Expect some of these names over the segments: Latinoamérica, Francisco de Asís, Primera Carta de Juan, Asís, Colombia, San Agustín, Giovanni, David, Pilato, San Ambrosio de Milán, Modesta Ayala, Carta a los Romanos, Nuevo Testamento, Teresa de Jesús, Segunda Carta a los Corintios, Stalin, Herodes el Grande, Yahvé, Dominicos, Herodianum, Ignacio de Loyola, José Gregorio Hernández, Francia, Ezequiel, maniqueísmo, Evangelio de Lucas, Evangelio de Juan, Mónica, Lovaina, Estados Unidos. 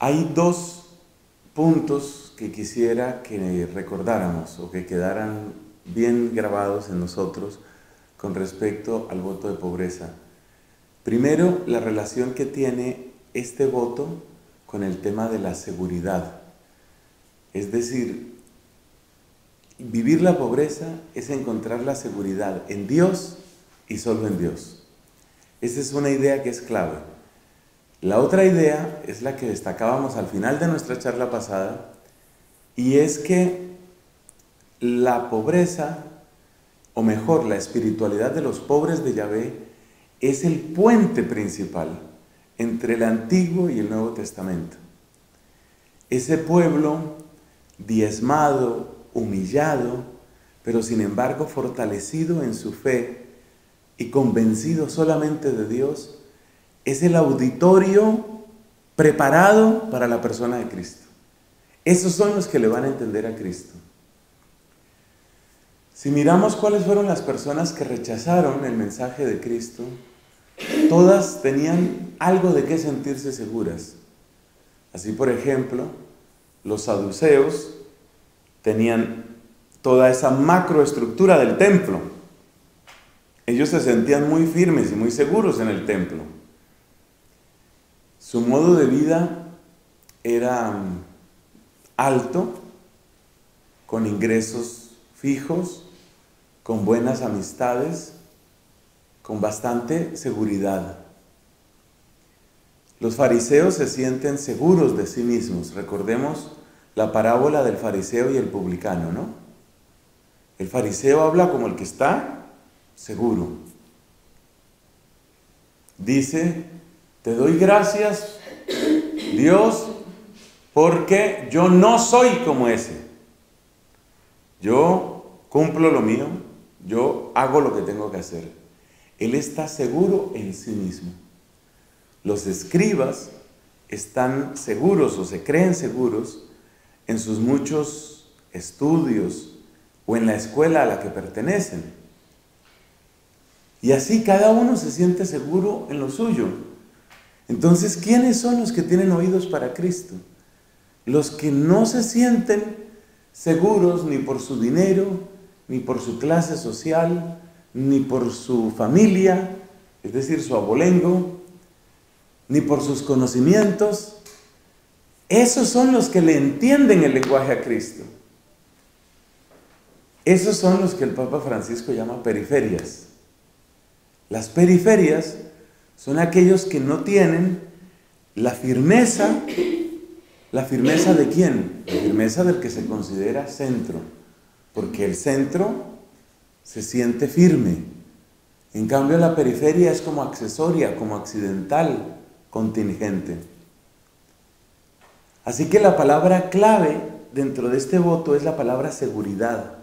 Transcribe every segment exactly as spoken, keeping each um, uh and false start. Hay dos puntos que quisiera que recordáramos o que quedaran bien grabados en nosotros con respecto al voto de pobreza. Primero, la relación que tiene este voto con el tema de la seguridad. Es decir, vivir la pobreza es encontrar la seguridad en Dios y solo en Dios. Esa es una idea que es clave. La otra idea es la que destacábamos al final de nuestra charla pasada, y es que la pobreza, o mejor, la espiritualidad de los pobres de Yahvé, es el puente principal entre el Antiguo y el Nuevo Testamento. Ese pueblo diezmado, humillado, pero sin embargo fortalecido en su fe y convencido solamente de Dios, es el auditorio preparado para la persona de Cristo. Esos son los que le van a entender a Cristo. Si miramos cuáles fueron las personas que rechazaron el mensaje de Cristo, todas tenían algo de qué sentirse seguras. Así, por ejemplo, los saduceos tenían toda esa macroestructura del templo. Ellos se sentían muy firmes y muy seguros en el templo. Su modo de vida era alto, con ingresos fijos, con buenas amistades, con bastante seguridad. Los fariseos se sienten seguros de sí mismos. Recordemos la parábola del fariseo y el publicano, ¿no? El fariseo habla como el que está seguro. Dice: te doy gracias, Dios, porque yo no soy como ese. Yo cumplo lo mío, yo hago lo que tengo que hacer. Él está seguro en sí mismo. Los escribas están seguros o se creen seguros en sus muchos estudios o en la escuela a la que pertenecen. Y así cada uno se siente seguro en lo suyo. Entonces, ¿quiénes son los que tienen oídos para Cristo? Los que no se sienten seguros ni por su dinero, ni por su clase social, ni por su familia, es decir, su abolengo, ni por sus conocimientos. Esos son los que le entienden el lenguaje a Cristo. Esos son los que el Papa Francisco llama periferias. Las periferias son aquellos que no tienen la firmeza. ¿La firmeza de quién? La firmeza del que se considera centro, porque el centro se siente firme. En cambio, la periferia es como accesoria, como accidental, contingente. Así que la palabra clave dentro de este voto es la palabra seguridad.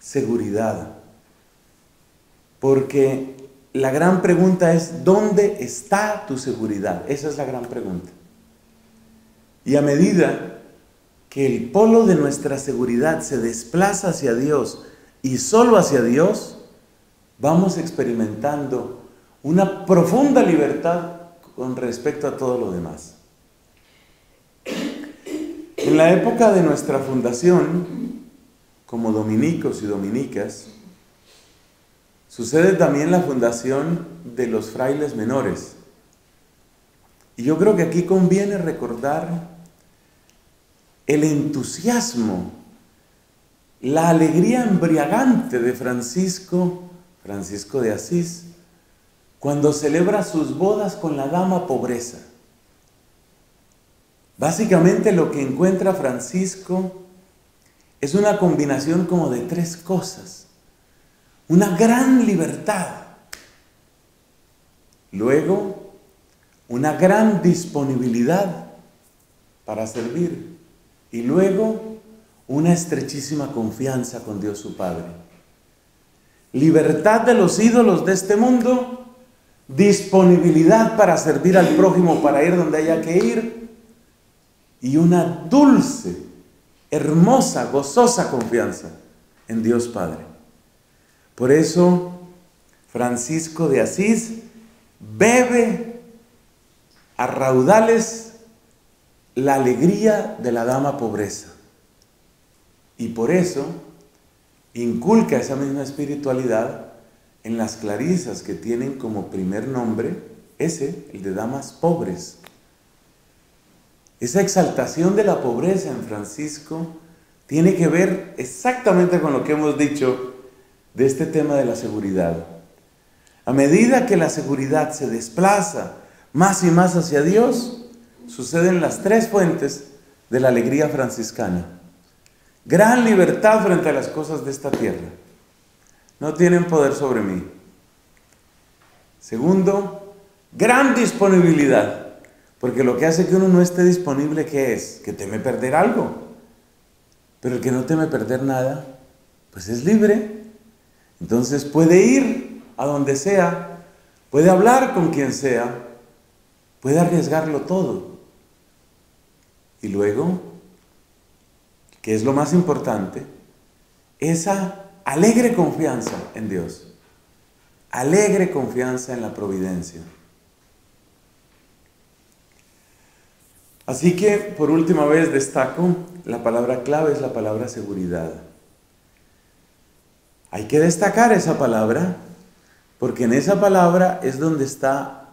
Seguridad. Porque la gran pregunta es, ¿dónde está tu seguridad? Esa es la gran pregunta. Y a medida que el polo de nuestra seguridad se desplaza hacia Dios y solo hacia Dios, vamos experimentando una profunda libertad con respecto a todo lo demás. En la época de nuestra fundación, como dominicos y dominicas, sucede también la fundación de los frailes menores. Y yo creo que aquí conviene recordar el entusiasmo, la alegría embriagante de Francisco, Francisco de Asís, cuando celebra sus bodas con la dama pobreza. Básicamente lo que encuentra Francisco es una combinación como de tres cosas. Una gran libertad. Luego, una gran disponibilidad para servir y luego una estrechísima confianza con Dios su Padre. Libertad de los ídolos de este mundo, disponibilidad para servir al prójimo, para ir donde haya que ir, y una dulce, hermosa, gozosa confianza en Dios Padre. Por eso Francisco de Asís bebe a raudales la alegría de la dama pobreza, y por eso inculca esa misma espiritualidad en las clarisas, que tienen como primer nombre ese, el de damas pobres. Esa exaltación de la pobreza en Francisco tiene que ver exactamente con lo que hemos dicho de este tema de la seguridad. A medida que la seguridad se desplaza más y más hacia Dios, suceden las tres fuentes de la alegría franciscana. Gran libertad frente a las cosas de esta tierra. No tienen poder sobre mí. Segundo, gran disponibilidad. Porque lo que hace que uno no esté disponible, ¿qué es? Que teme perder algo. Pero el que no teme perder nada, pues es libre. Entonces puede ir a donde sea, puede hablar con quien sea, puede arriesgarlo todo. Y luego, que es lo más importante, esa alegre confianza en Dios, alegre confianza en la providencia. Así que, por última vez, destaco, la palabra clave es la palabra seguridad. Hay que destacar esa palabra, porque en esa palabra es donde está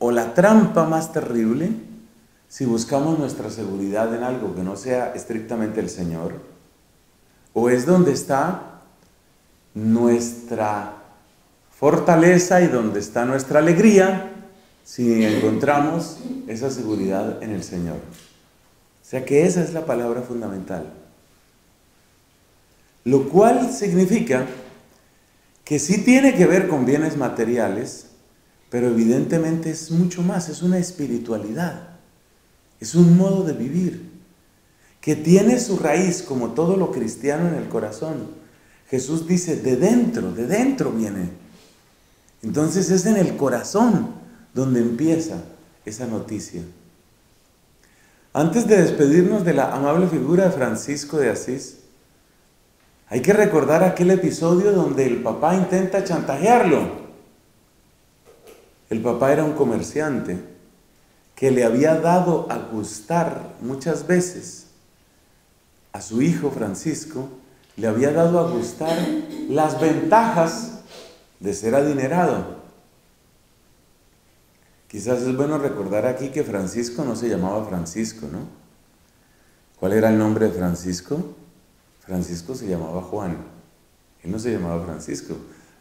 o la trampa más terrible, si buscamos nuestra seguridad en algo que no sea estrictamente el Señor, o es donde está nuestra fortaleza y donde está nuestra alegría, si encontramos esa seguridad en el Señor. O sea que esa es la palabra fundamental. Lo cual significa que sí tiene que ver con bienes materiales, pero evidentemente es mucho más, es una espiritualidad, es un modo de vivir, que tiene su raíz, como todo lo cristiano, en el corazón. Jesús dice, de dentro, de dentro viene. Entonces es en el corazón donde empieza esa noticia. Antes de despedirnos de la amable figura de Francisco de Asís, hay que recordar aquel episodio donde el papá intenta chantajearlo. El papá era un comerciante que le había dado a gustar muchas veces a su hijo Francisco, le había dado a gustar las ventajas de ser adinerado. Quizás es bueno recordar aquí que Francisco no se llamaba Francisco, ¿no? ¿Cuál era el nombre de Francisco? Francisco se llamaba Juan. Él no se llamaba Francisco.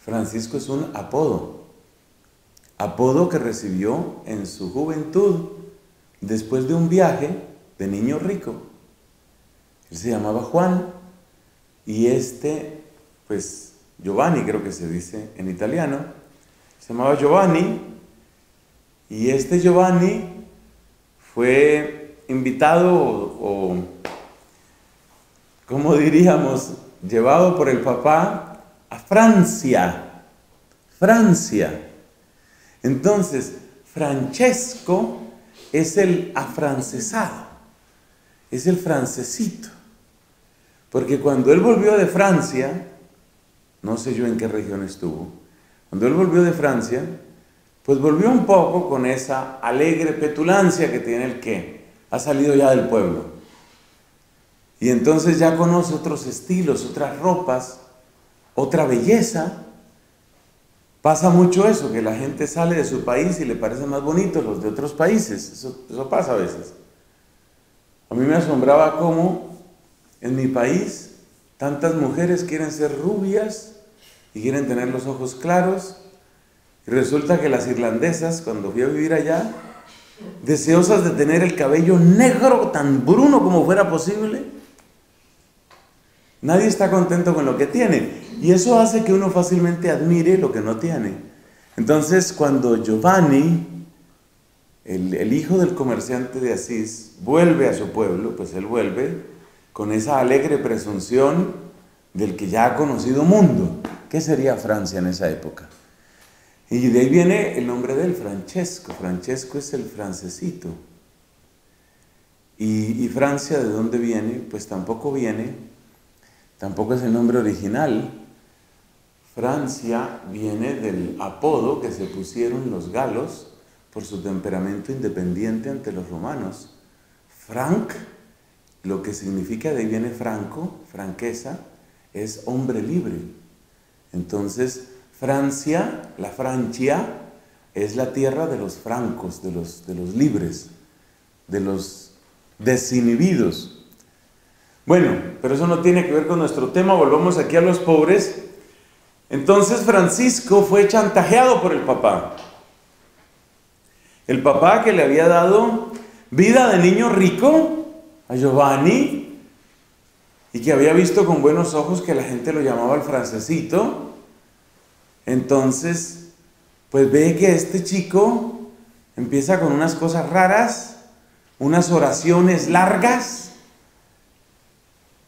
Francisco es un apodo. Apodo que recibió en su juventud después de un viaje de niño rico. Él se llamaba Juan y este, pues, Giovanni creo que se dice en italiano, se llamaba Giovanni. Y este Giovanni fue invitado o, o, ¿cómo diríamos?, llevado por el papá a Francia. Francia. Entonces, Francesco es el afrancesado, es el francesito. Porque cuando él volvió de Francia, no sé yo en qué región estuvo, cuando él volvió de Francia, pues volvió un poco con esa alegre petulancia que tiene el que ha salido ya del pueblo. Y entonces ya conoce otros estilos, otras ropas, otra belleza. Pasa mucho eso, que la gente sale de su país y le parecen más bonitos los de otros países. Eso, eso pasa a veces. A mí me asombraba cómo en mi país tantas mujeres quieren ser rubias y quieren tener los ojos claros. Y resulta que las irlandesas, cuando fui a vivir allá, deseosas de tener el cabello negro, tan bruno como fuera posible, nadie está contento con lo que tiene. Y eso hace que uno fácilmente admire lo que no tiene. Entonces, cuando Giovanni el, el hijo del comerciante de Asís vuelve a su pueblo, pues él vuelve con esa alegre presunción del que ya ha conocido mundo. ¿Qué sería Francia en esa época? Y de ahí viene el nombre del Francesco. Francesco es el francesito. Y, y Francia, ¿de dónde viene? Pues tampoco viene, tampoco es el nombre original. Francia viene del apodo que se pusieron los galos por su temperamento independiente ante los romanos. Franc, lo que significa, de ahí viene franco, franqueza, es hombre libre. Entonces, Francia, la Francia, es la tierra de los francos, de los, de los libres, de los desinhibidos. Bueno, pero eso no tiene que ver con nuestro tema, volvamos aquí a los pobres. Entonces Francisco fue chantajeado por el papá. El papá que le había dado vida de niño rico a Giovanni y que había visto con buenos ojos que la gente lo llamaba el francesito. Entonces, pues ve que este chico empieza con unas cosas raras, unas oraciones largas,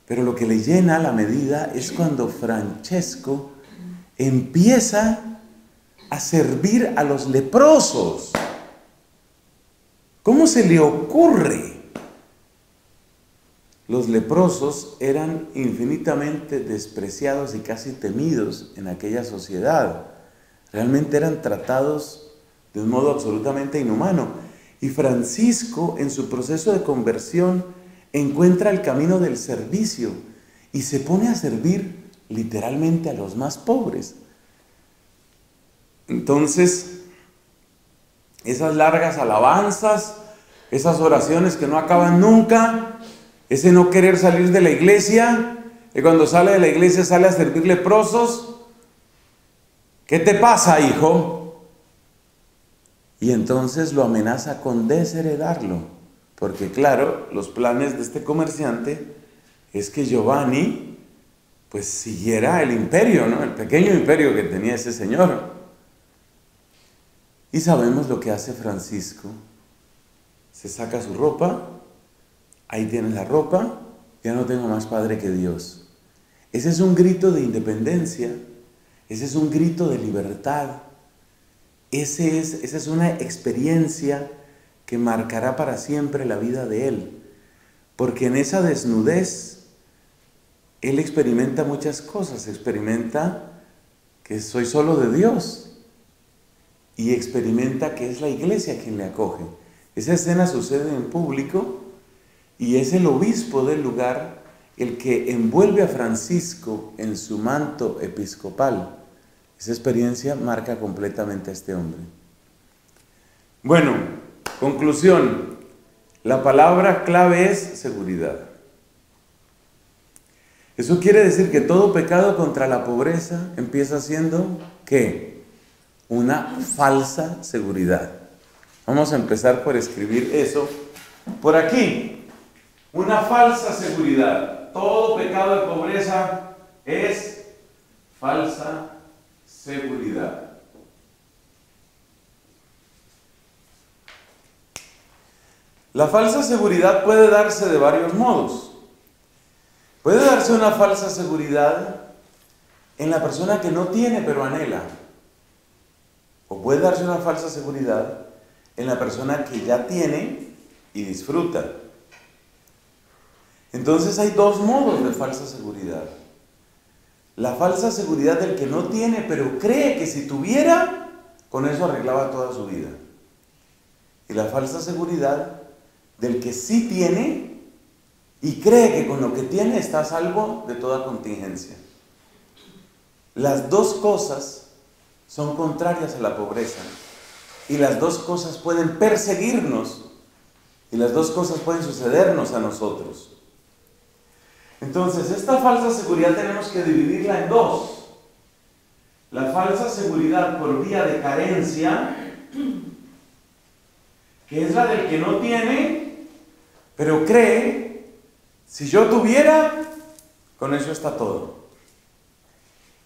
pero lo que le llena la medida es cuando Francesco empieza a servir a los leprosos. ¿Cómo se le ocurre? Los leprosos eran infinitamente despreciados y casi temidos en aquella sociedad. Realmente eran tratados de un modo absolutamente inhumano. Y Francisco, en su proceso de conversión, encuentra el camino del servicio y se pone a servir literalmente a los más pobres. Entonces, esas largas alabanzas, esas oraciones que no acaban nunca, ese no querer salir de la iglesia, y cuando sale de la iglesia sale a servir leprosos. ¿Qué te pasa, hijo? Y entonces lo amenaza con desheredarlo, porque claro, los planes de este comerciante es que Giovanni pues siguiera el imperio, ¿no? El pequeño imperio que tenía ese señor. Y sabemos lo que hace Francisco. Se saca su ropa. Ahí tienes la ropa, ya no tengo más padre que Dios. Ese es un grito de independencia, ese es un grito de libertad, ese es, esa es una experiencia que marcará para siempre la vida de él, porque en esa desnudez él experimenta muchas cosas, experimenta que soy solo de Dios y experimenta que es la iglesia quien le acoge. Esa escena sucede en público. Y es el obispo del lugar el que envuelve a Francisco en su manto episcopal. Esa experiencia marca completamente a este hombre. Bueno, conclusión. La palabra clave es seguridad. Eso quiere decir que todo pecado contra la pobreza empieza siendo, ¿qué? Una falsa seguridad. Vamos a empezar por escribir eso por aquí. Una falsa seguridad. Todo pecado de pobreza es falsa seguridad. La falsa seguridad puede darse de varios modos. Puede darse una falsa seguridad en la persona que no tiene pero anhela. O puede darse una falsa seguridad en la persona que ya tiene y disfruta. Entonces hay dos modos de falsa seguridad. La falsa seguridad del que no tiene, pero cree que si tuviera, con eso arreglaba toda su vida. Y la falsa seguridad del que sí tiene y cree que con lo que tiene está a salvo de toda contingencia. Las dos cosas son contrarias a la pobreza. Y las dos cosas pueden perseguirnos. Y las dos cosas pueden sucedernos a nosotros. Entonces, esta falsa seguridad tenemos que dividirla en dos. La falsa seguridad por vía de carencia, que es la del que no tiene, pero cree, si yo tuviera, con eso está todo.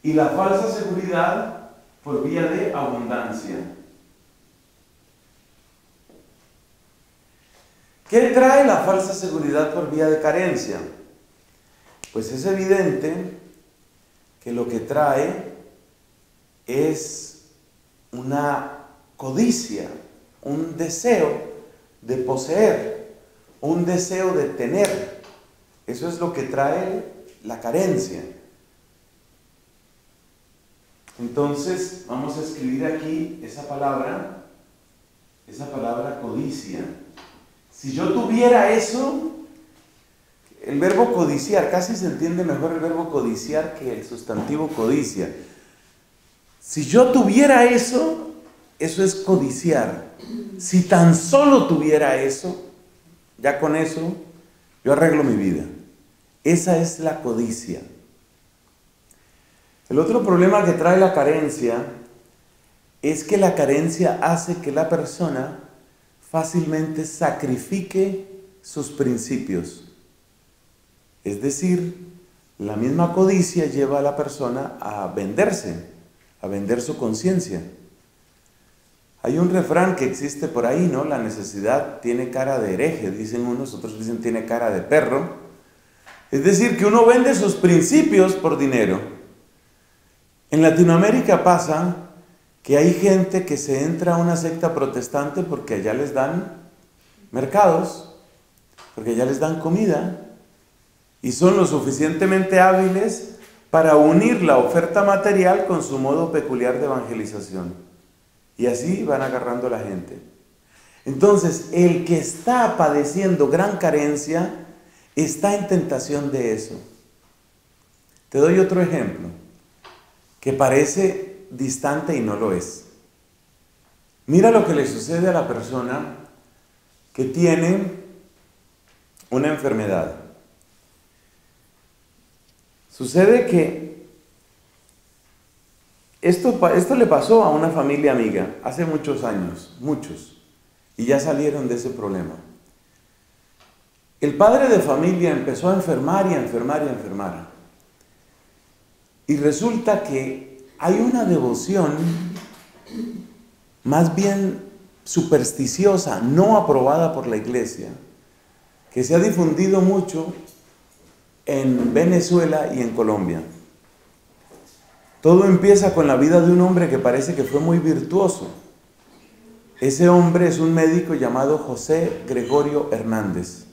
Y la falsa seguridad por vía de abundancia. ¿Qué trae la falsa seguridad por vía de carencia? Pues es evidente que lo que trae es una codicia, un deseo de poseer, un deseo de tener. Eso es lo que trae la carencia. Entonces, vamos a escribir aquí esa palabra, esa palabra codicia. Si yo tuviera eso, el verbo codiciar, casi se entiende mejor el verbo codiciar que el sustantivo codicia. Si yo tuviera eso, eso es codiciar. Si tan solo tuviera eso, ya con eso yo arreglo mi vida. Esa es la codicia. El otro problema que trae la carencia es que la carencia hace que la persona fácilmente sacrifique sus principios. Es decir, la misma codicia lleva a la persona a venderse, a vender su conciencia. Hay un refrán que existe por ahí, ¿no? La necesidad tiene cara de hereje, dicen unos, otros dicen tiene cara de perro. Es decir, que uno vende sus principios por dinero. En Latinoamérica pasa que hay gente que se entra a una secta protestante porque allá les dan mercados, porque allá les dan comida, y son lo suficientemente hábiles para unir la oferta material con su modo peculiar de evangelización. Y así van agarrando a la gente. Entonces, el que está padeciendo gran carencia está en tentación de eso. Te doy otro ejemplo, que parece distante y no lo es. Mira lo que le sucede a la persona que tiene una enfermedad. Sucede que Esto, esto le pasó a una familia amiga hace muchos años, muchos, y ya salieron de ese problema. El padre de familia empezó a enfermar y a enfermar y a enfermar. Y resulta que hay una devoción más bien supersticiosa, no aprobada por la iglesia, que se ha difundido mucho en Venezuela y en Colombia. Todo empieza con la vida de un hombre que parece que fue muy virtuoso. Ese hombre es un médico llamado José Gregorio Hernández.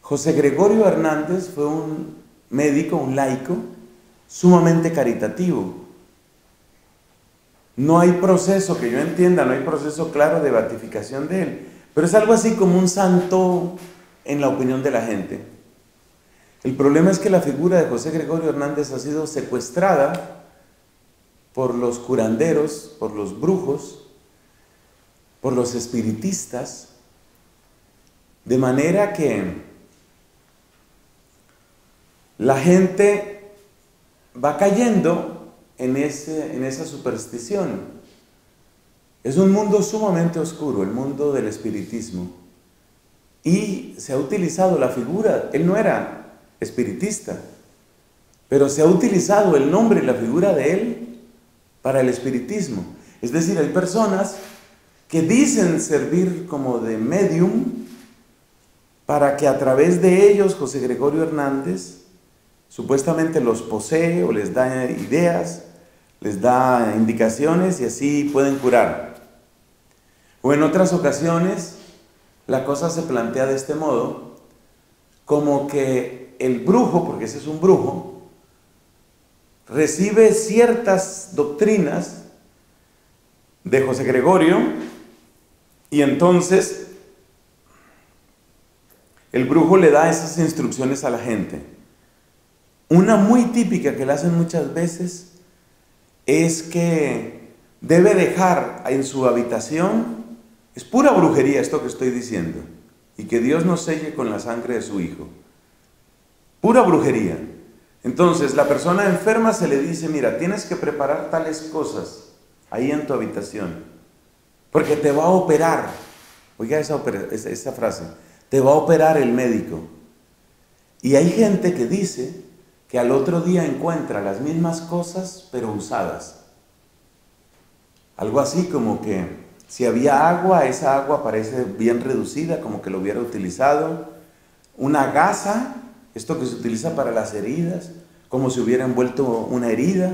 José Gregorio Hernández fue un médico, un laico, sumamente caritativo. No hay proceso, que yo entienda, no hay proceso claro de beatificación de él, pero es algo así como un santo en la opinión de la gente. El problema es que la figura de José Gregorio Hernández ha sido secuestrada por los curanderos, por los brujos, por los espiritistas, de manera que la gente va cayendo en, ese, en esa superstición. Es un mundo sumamente oscuro, el mundo del espiritismo. Y se ha utilizado la figura, él no era espiritista, pero se ha utilizado el nombre y la figura de él para el espiritismo. Es decir, hay personas que dicen servir como de medium para que a través de ellos José Gregorio Hernández supuestamente los posee o les da ideas, les da indicaciones y así pueden curar. O en otras ocasiones la cosa se plantea de este modo, como que el brujo, porque ese es un brujo, recibe ciertas doctrinas de José Gregorio y entonces el brujo le da esas instrucciones a la gente. Una muy típica que le hacen muchas veces es que debe dejar en su habitación, es pura brujería esto que estoy diciendo, y que Dios nos selle con la sangre de su hijo. Pura brujería. Entonces, la persona enferma se le dice, mira, tienes que preparar tales cosas ahí en tu habitación, porque te va a operar. Oiga esa, esa frase, te va a operar el médico. Y hay gente que dice que al otro día encuentra las mismas cosas, pero usadas. Algo así como que Si había agua, esa agua parece bien reducida, como que lo hubiera utilizado. Una gasa, esto que se utiliza para las heridas, como si hubiera envuelto una herida.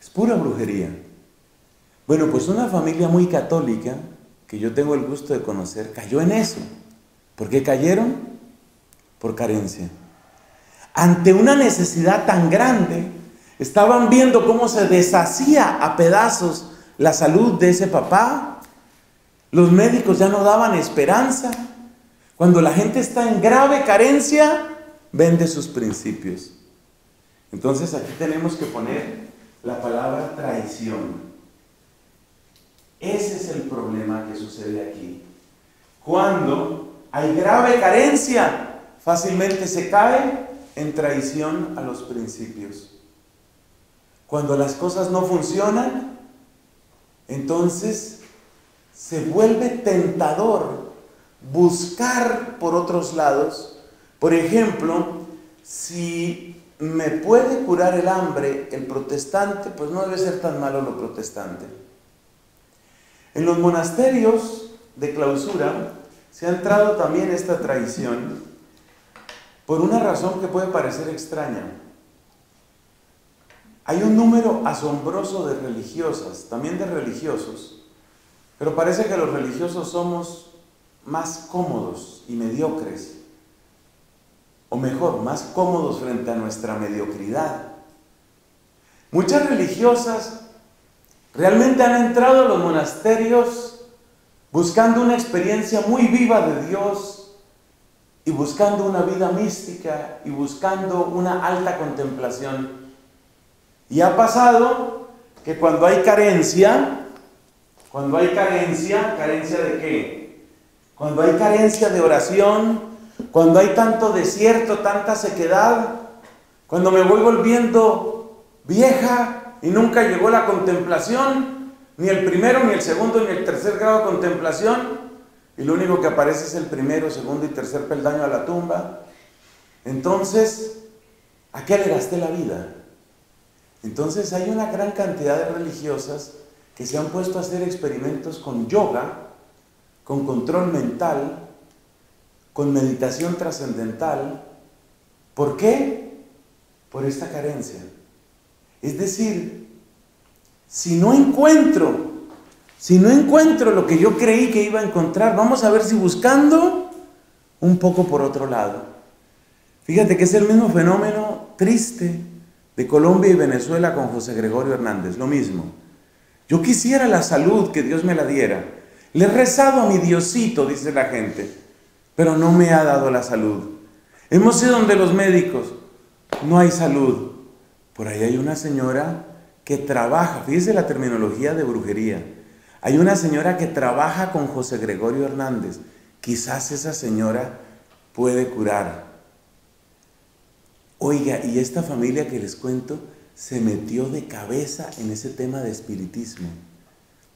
Es pura brujería. Bueno, pues una familia muy católica, que yo tengo el gusto de conocer, cayó en eso. ¿Por qué cayeron? Por carencia. Ante una necesidad tan grande, estaban viendo cómo se deshacía a pedazos la salud de ese papá. Los médicos ya no daban esperanza. Cuando la gente está en grave carencia, vende sus principios. Entonces aquí tenemos que poner la palabra traición. Ese es el problema que sucede aquí. Cuando hay grave carencia, fácilmente se cae en traición a los principios. Cuando las cosas no funcionan, entonces se vuelve tentador buscar por otros lados. Por ejemplo, si me puede curar el hambre el protestante, pues no debe ser tan malo lo protestante. En los monasterios de clausura se ha entrado también esta traición por una razón que puede parecer extraña. Hay un número asombroso de religiosas, también de religiosos, pero parece que los religiosos somos más cómodos y mediocres, o mejor, más cómodos frente a nuestra mediocridad. Muchas religiosas realmente han entrado a los monasterios buscando una experiencia muy viva de Dios y buscando una vida mística y buscando una alta contemplación. Y ha pasado que cuando hay carencia, cuando hay carencia, ¿carencia de qué? Cuando hay carencia de oración, cuando hay tanto desierto, tanta sequedad, cuando me voy volviendo vieja, y nunca llegó la contemplación, ni el primero, ni el segundo, ni el tercer grado de contemplación, y lo único que aparece es el primero, segundo y tercer peldaño a la tumba. Entonces, ¿a qué le gasté la vida? Entonces hay una gran cantidad de religiosas que se han puesto a hacer experimentos con yoga, con control mental, con meditación trascendental. ¿Por qué? Por esta carencia. Es decir, si no encuentro, si no encuentro lo que yo creí que iba a encontrar, vamos a ver si buscando un poco por otro lado. Fíjate que es el mismo fenómeno triste de Colombia y Venezuela con José Gregorio Hernández, lo mismo. Yo quisiera la salud, que Dios me la diera. Le he rezado a mi Diosito, dice la gente, pero no me ha dado la salud. Hemos ido donde los médicos, no hay salud. Por ahí hay una señora que trabaja, fíjese la terminología de brujería, hay una señora que trabaja con José Gregorio Hernández, quizás esa señora puede curar. Oiga, y esta familia que les cuento se metió de cabeza en ese tema de espiritismo.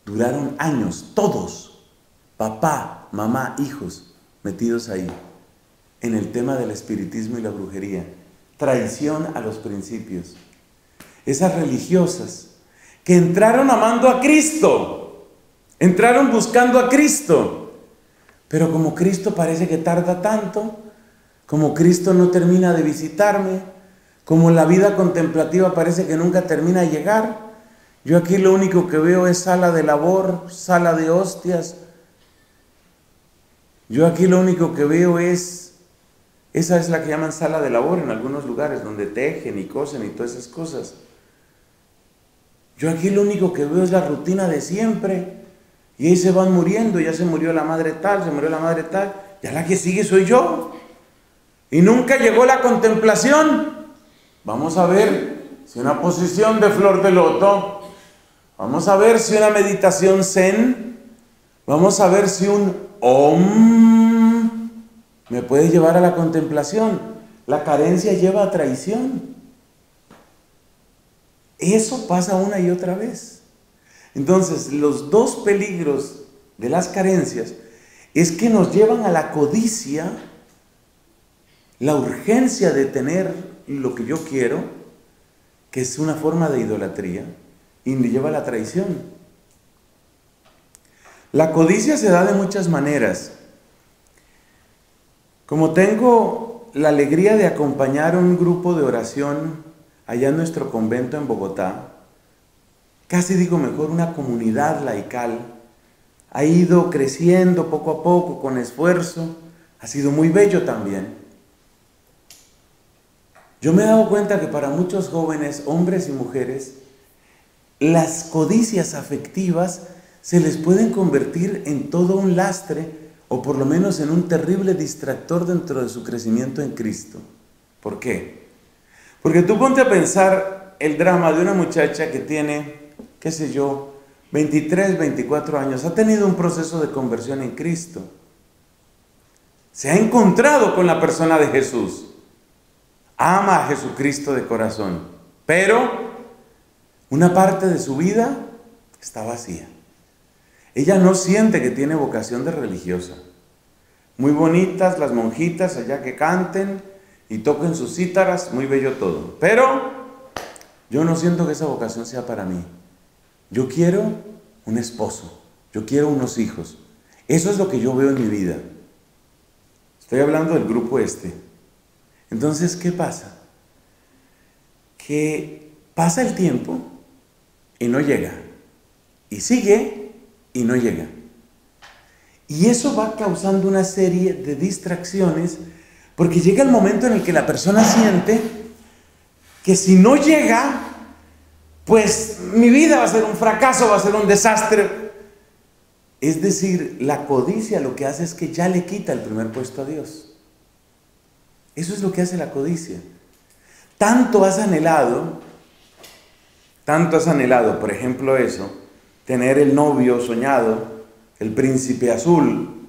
Duraron años, todos, papá, mamá, hijos, metidos ahí, en el tema del espiritismo y la brujería. Traición a los principios. Esas religiosas que entraron amando a Cristo, entraron buscando a Cristo, pero como Cristo parece que tarda tanto, como Cristo no termina de visitarme, como la vida contemplativa parece que nunca termina de llegar, yo aquí lo único que veo es sala de labor, sala de hostias, yo aquí lo único que veo es, esa es la que llaman sala de labor en algunos lugares, donde tejen y cosen y todas esas cosas. Yo aquí lo único que veo es la rutina de siempre. Y ahí se van muriendo, ya se murió la madre tal, se murió la madre tal. Ya la que sigue soy yo. Y nunca llegó la contemplación. Vamos a ver si una posición de flor de loto. Vamos a ver si una meditación zen. Vamos a ver si un om me puede llevar a la contemplación. La carencia lleva a traición. Eso pasa una y otra vez. Entonces, los dos peligros de las carencias es que nos llevan a la codicia, la urgencia de tener lo que yo quiero, que es una forma de idolatría, y me lleva a la traición. La codicia se da de muchas maneras. Como tengo la alegría de acompañar un grupo de oración allá en nuestro convento en Bogotá, casi digo mejor una comunidad laical, ha ido creciendo poco a poco con esfuerzo, ha sido muy bello también. Yo me he dado cuenta que para muchos jóvenes, hombres y mujeres, las codicias afectivas se les pueden convertir en todo un lastre o por lo menos en un terrible distractor dentro de su crecimiento en Cristo. ¿Por qué? Porque tú ponte a pensar el drama de una muchacha que tiene, qué sé yo, veintitrés, veinticuatro años, ha tenido un proceso de conversión en Cristo. Se ha encontrado con la persona de Jesús. Ama a Jesucristo de corazón, pero una parte de su vida está vacía. Ella no siente que tiene vocación de religiosa. Muy bonitas las monjitas allá que canten y toquen sus cítaras, muy bello todo. Pero yo no siento que esa vocación sea para mí. Yo quiero un esposo, yo quiero unos hijos. Eso es lo que yo veo en mi vida. Estoy hablando del grupo este. Entonces, ¿qué pasa? Que pasa el tiempo y no llega. Y sigue y no llega. Y eso va causando una serie de distracciones porque llega el momento en el que la persona siente que si no llega, pues mi vida va a ser un fracaso, va a ser un desastre. Es decir, la codicia lo que hace es que ya le quita el primer puesto a Dios. Eso es lo que hace la codicia. Tanto has anhelado, tanto has anhelado, por ejemplo eso, tener el novio soñado, el príncipe azul.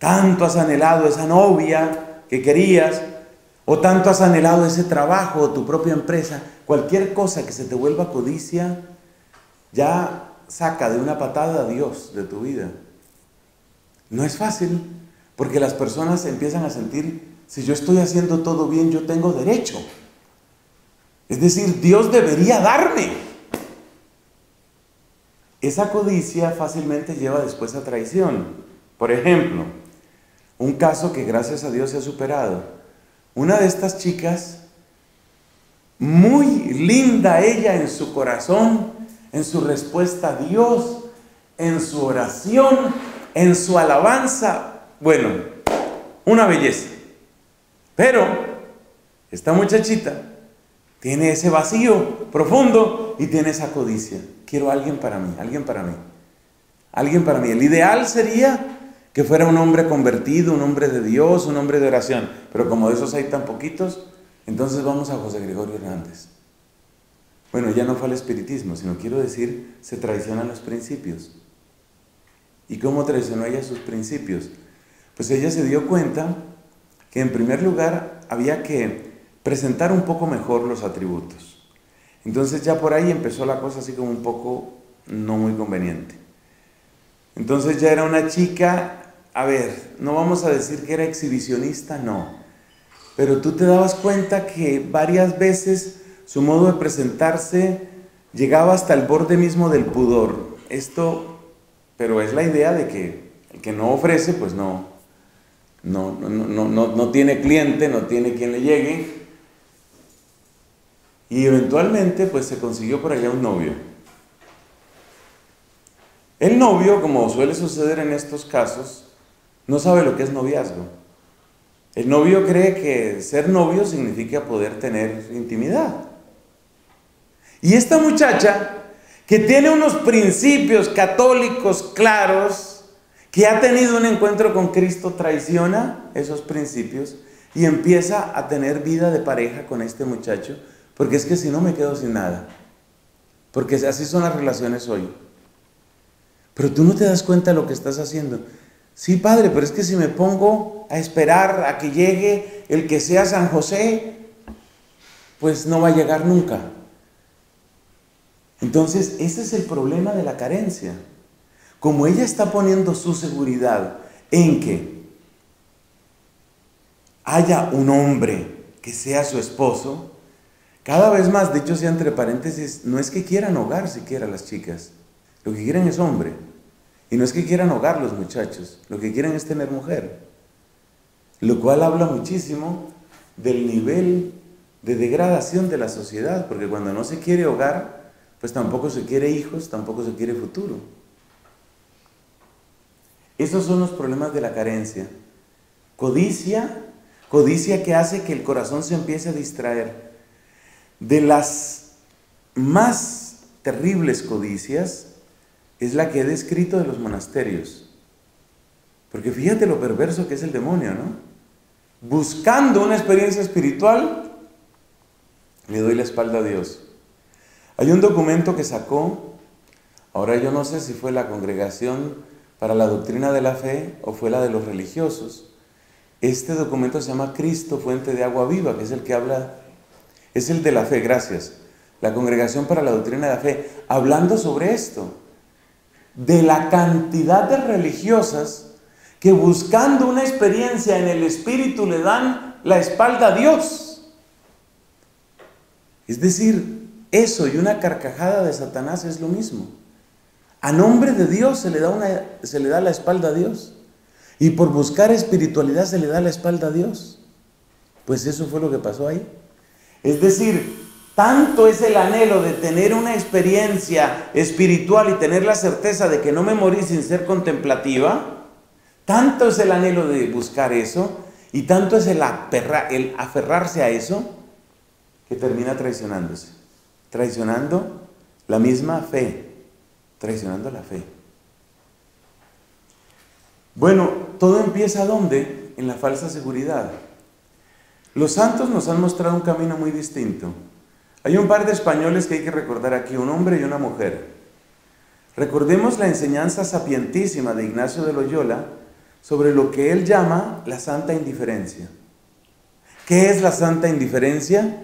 Tanto has anhelado esa novia que querías, o tanto has anhelado ese trabajo o tu propia empresa. Cualquier cosa que se te vuelva codicia, ya saca de una patada a Dios de tu vida. No es fácil, porque las personas empiezan a sentir, si yo estoy haciendo todo bien, yo tengo derecho. Es decir, Dios debería darme. Esa codicia fácilmente lleva después a traición. Por ejemplo, un caso que gracias a Dios se ha superado. Una de estas chicas, muy linda ella en su corazón, en su respuesta a Dios, en su oración, en su alabanza. Bueno, una belleza. Pero esta muchachita tiene ese vacío profundo y tiene esa codicia. Quiero a alguien para mí, alguien para mí, alguien para mí. El ideal sería que fuera un hombre convertido, un hombre de Dios, un hombre de oración. Pero como de esos hay tan poquitos, entonces vamos a José Gregorio Hernández. Bueno, ya no fue al espiritismo, sino quiero decir, se traicionan los principios. ¿Y cómo traicionó ella sus principios? Pues ella se dio cuenta que en primer lugar había que presentar un poco mejor los atributos. Entonces ya por ahí empezó la cosa así como un poco no muy conveniente. Entonces ya era una chica, a ver, no vamos a decir que era exhibicionista, no. Pero tú te dabas cuenta que varias veces su modo de presentarse llegaba hasta el borde mismo del pudor. Esto, pero es la idea de que el que no ofrece, pues no, no, no, no, no, no tiene cliente, no tiene quien le llegue. Y eventualmente, pues se consiguió por allá un novio. El novio, como suele suceder en estos casos, no sabe lo que es noviazgo. El novio cree que ser novio significa poder tener intimidad. Y esta muchacha, que tiene unos principios católicos claros, que ha tenido un encuentro con Cristo, traiciona esos principios y empieza a tener vida de pareja con este muchacho, porque es que si no me quedo sin nada. Porque así son las relaciones hoy. Pero tú no te das cuenta de lo que estás haciendo. Sí, padre, pero es que si me pongo a esperar a que llegue el que sea San José, pues no va a llegar nunca. Entonces, ese es el problema de la carencia. Como ella está poniendo su seguridad en que haya un hombre que sea su esposo, cada vez más, dicho sea entre paréntesis, no es que quieran hogar siquiera las chicas, lo que quieren es hombre. Y no es que quieran hogar los muchachos, lo que quieren es tener mujer. Lo cual habla muchísimo del nivel de degradación de la sociedad, porque cuando no se quiere hogar, pues tampoco se quiere hijos, tampoco se quiere futuro. Esos son los problemas de la carencia. Codicia, codicia que hace que el corazón se empiece a distraer. De las más terribles codicias es la que he descrito de los monasterios. Porque fíjate lo perverso que es el demonio, ¿no? Buscando una experiencia espiritual, le doy la espalda a Dios. Hay un documento que sacó, ahora yo no sé si fue la Congregación para la Doctrina de la Fe o fue la de los religiosos. Este documento se llama Cristo, Fuente de Agua Viva, que es el que habla, es el de la fe, gracias. La Congregación para la Doctrina de la Fe, hablando sobre esto. De la cantidad de religiosas que buscando una experiencia en el Espíritu le dan la espalda a Dios. Es decir, eso y una carcajada de Satanás es lo mismo. A nombre de Dios se le da, una, se le da la espalda a Dios. Y por buscar espiritualidad se le da la espalda a Dios. Pues eso fue lo que pasó ahí. Es decir, tanto es el anhelo de tener una experiencia espiritual y tener la certeza de que no me morí sin ser contemplativa, tanto es el anhelo de buscar eso y tanto es el, aferra, el aferrarse a eso que termina traicionándose, traicionando la misma fe, traicionando la fe. Bueno, todo empieza ¿dónde? En la falsa seguridad. Los santos nos han mostrado un camino muy distinto. Hay un par de españoles que hay que recordar aquí, un hombre y una mujer. Recordemos la enseñanza sapientísima de Ignacio de Loyola sobre lo que él llama la santa indiferencia. ¿Qué es la santa indiferencia?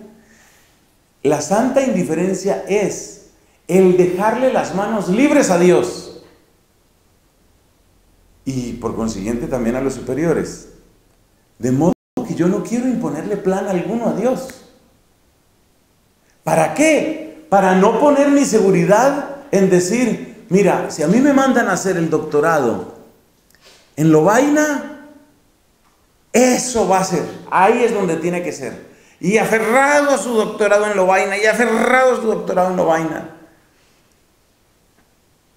La santa indiferencia es el dejarle las manos libres a Dios y por consiguiente también a los superiores. De modo que yo no quiero imponerle plan alguno a Dios. ¿Para qué? Para no poner mi seguridad en decir, mira, si a mí me mandan a hacer el doctorado en Lovaina, eso va a ser, ahí es donde tiene que ser. Y aferrado a su doctorado en Lovaina, y aferrado a su doctorado en Lovaina.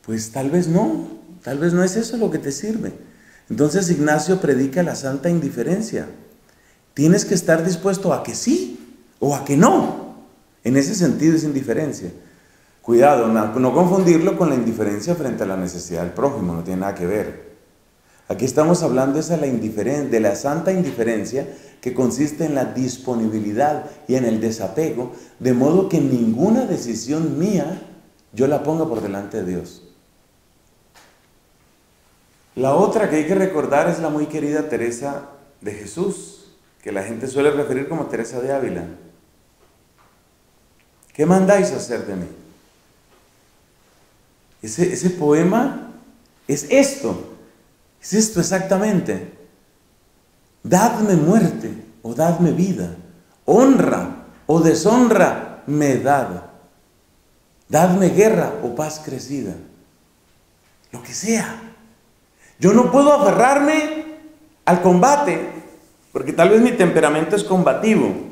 Pues tal vez no, tal vez no es eso lo que te sirve. Entonces Ignacio predica la santa indiferencia. Tienes que estar dispuesto a que sí o a que no. En ese sentido es indiferencia. Cuidado, no, no confundirlo con la indiferencia frente a la necesidad del prójimo, no tiene nada que ver. Aquí estamos hablando esa la indiferencia, de la santa indiferencia que consiste en la disponibilidad y en el desapego, de modo que ninguna decisión mía yo la ponga por delante de Dios. La otra que hay que recordar es la muy querida Teresa de Jesús, que la gente suele referir como Teresa de Ávila. ¿Qué mandáis hacer de mí? Ese, ese poema es esto, es esto exactamente. Dadme muerte o dadme vida, honra o deshonra me dad, dadme guerra o paz crecida, lo que sea. Yo no puedo aferrarme al combate, porque tal vez mi temperamento es combativo.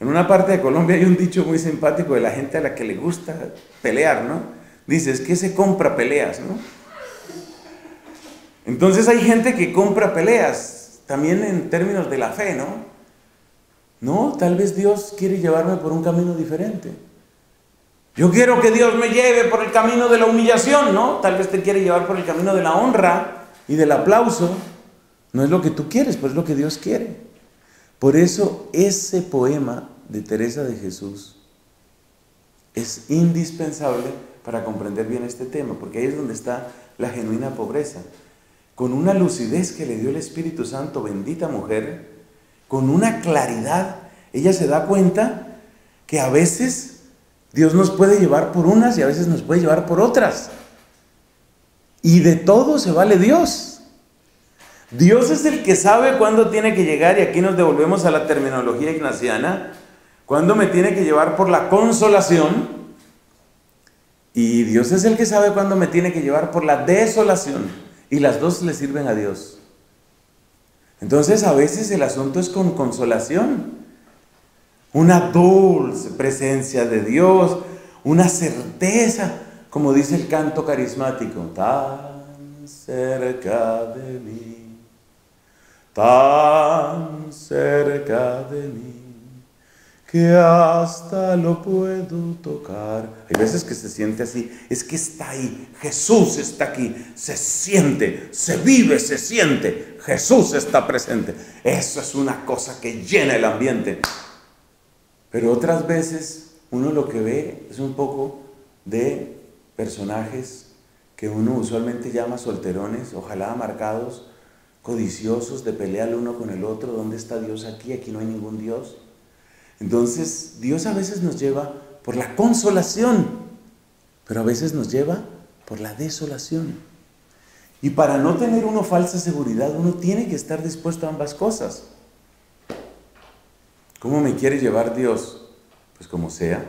En una parte de Colombia hay un dicho muy simpático de la gente a la que le gusta pelear, ¿no? Dice, es que se compra peleas, ¿no? Entonces hay gente que compra peleas, también en términos de la fe, ¿no? No, tal vez Dios quiere llevarme por un camino diferente. Yo quiero que Dios me lleve por el camino de la humillación, ¿no? Tal vez te quiere llevar por el camino de la honra y del aplauso. No es lo que tú quieres, pues es lo que Dios quiere. Por eso ese poema de Teresa de Jesús es indispensable para comprender bien este tema, porque ahí es donde está la genuina pobreza. Con una lucidez que le dio el Espíritu Santo, bendita mujer, con una claridad, ella se da cuenta que a veces Dios nos puede llevar por unas y a veces nos puede llevar por otras. Y de todo se vale Dios. Dios es el que sabe cuándo tiene que llegar, y aquí nos devolvemos a la terminología ignaciana, cuándo me tiene que llevar por la consolación Y Dios es el que sabe cuándo me tiene que llevar por la desolación. Y las dos le sirven a Dios. Entonces a veces el asunto es con consolación. Una dulce presencia de Dios, una certeza, como dice el canto carismático. Tan cerca de mí, tan cerca de mí, que hasta lo puedo tocar. Hay veces que se siente así, es que está ahí, Jesús está aquí, se siente, se vive, se siente, Jesús está presente. Eso es una cosa que llena el ambiente. Pero otras veces uno lo que ve es un poco de personajes que uno usualmente llama solterones, ojalá marcados, codiciosos de pelear el uno con el otro. ¿Dónde está Dios aquí? Aquí no hay ningún Dios. Entonces, Dios a veces nos lleva por la consolación, pero a veces nos lleva por la desolación. Y para no tener uno falsa seguridad, uno tiene que estar dispuesto a ambas cosas. ¿Cómo me quiere llevar Dios? Pues como sea.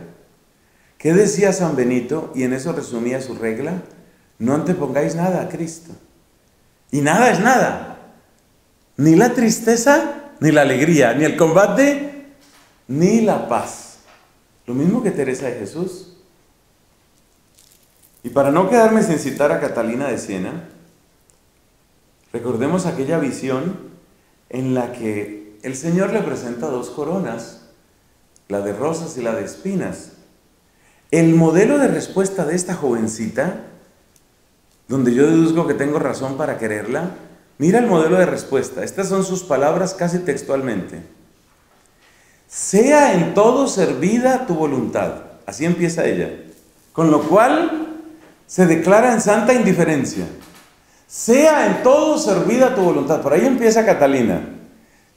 ¿Qué decía San Benito? Y en eso resumía su regla. No antepongáis nada a Cristo. Y nada es nada. Ni la tristeza, ni la alegría, ni el combate, ni la paz. Lo mismo que Teresa de Jesús. Y para no quedarme sin citar a Catalina de Siena, recordemos aquella visión en la que el Señor le presenta dos coronas, la de rosas y la de espinas. El modelo de respuesta de esta jovencita, donde yo deduzco que tengo razón para quererla, mira el modelo de respuesta. Estas son sus palabras casi textualmente. Sea en todo servida tu voluntad. Así empieza ella. Con lo cual se declara en santa indiferencia. Sea en todo servida tu voluntad. Por ahí empieza Catalina.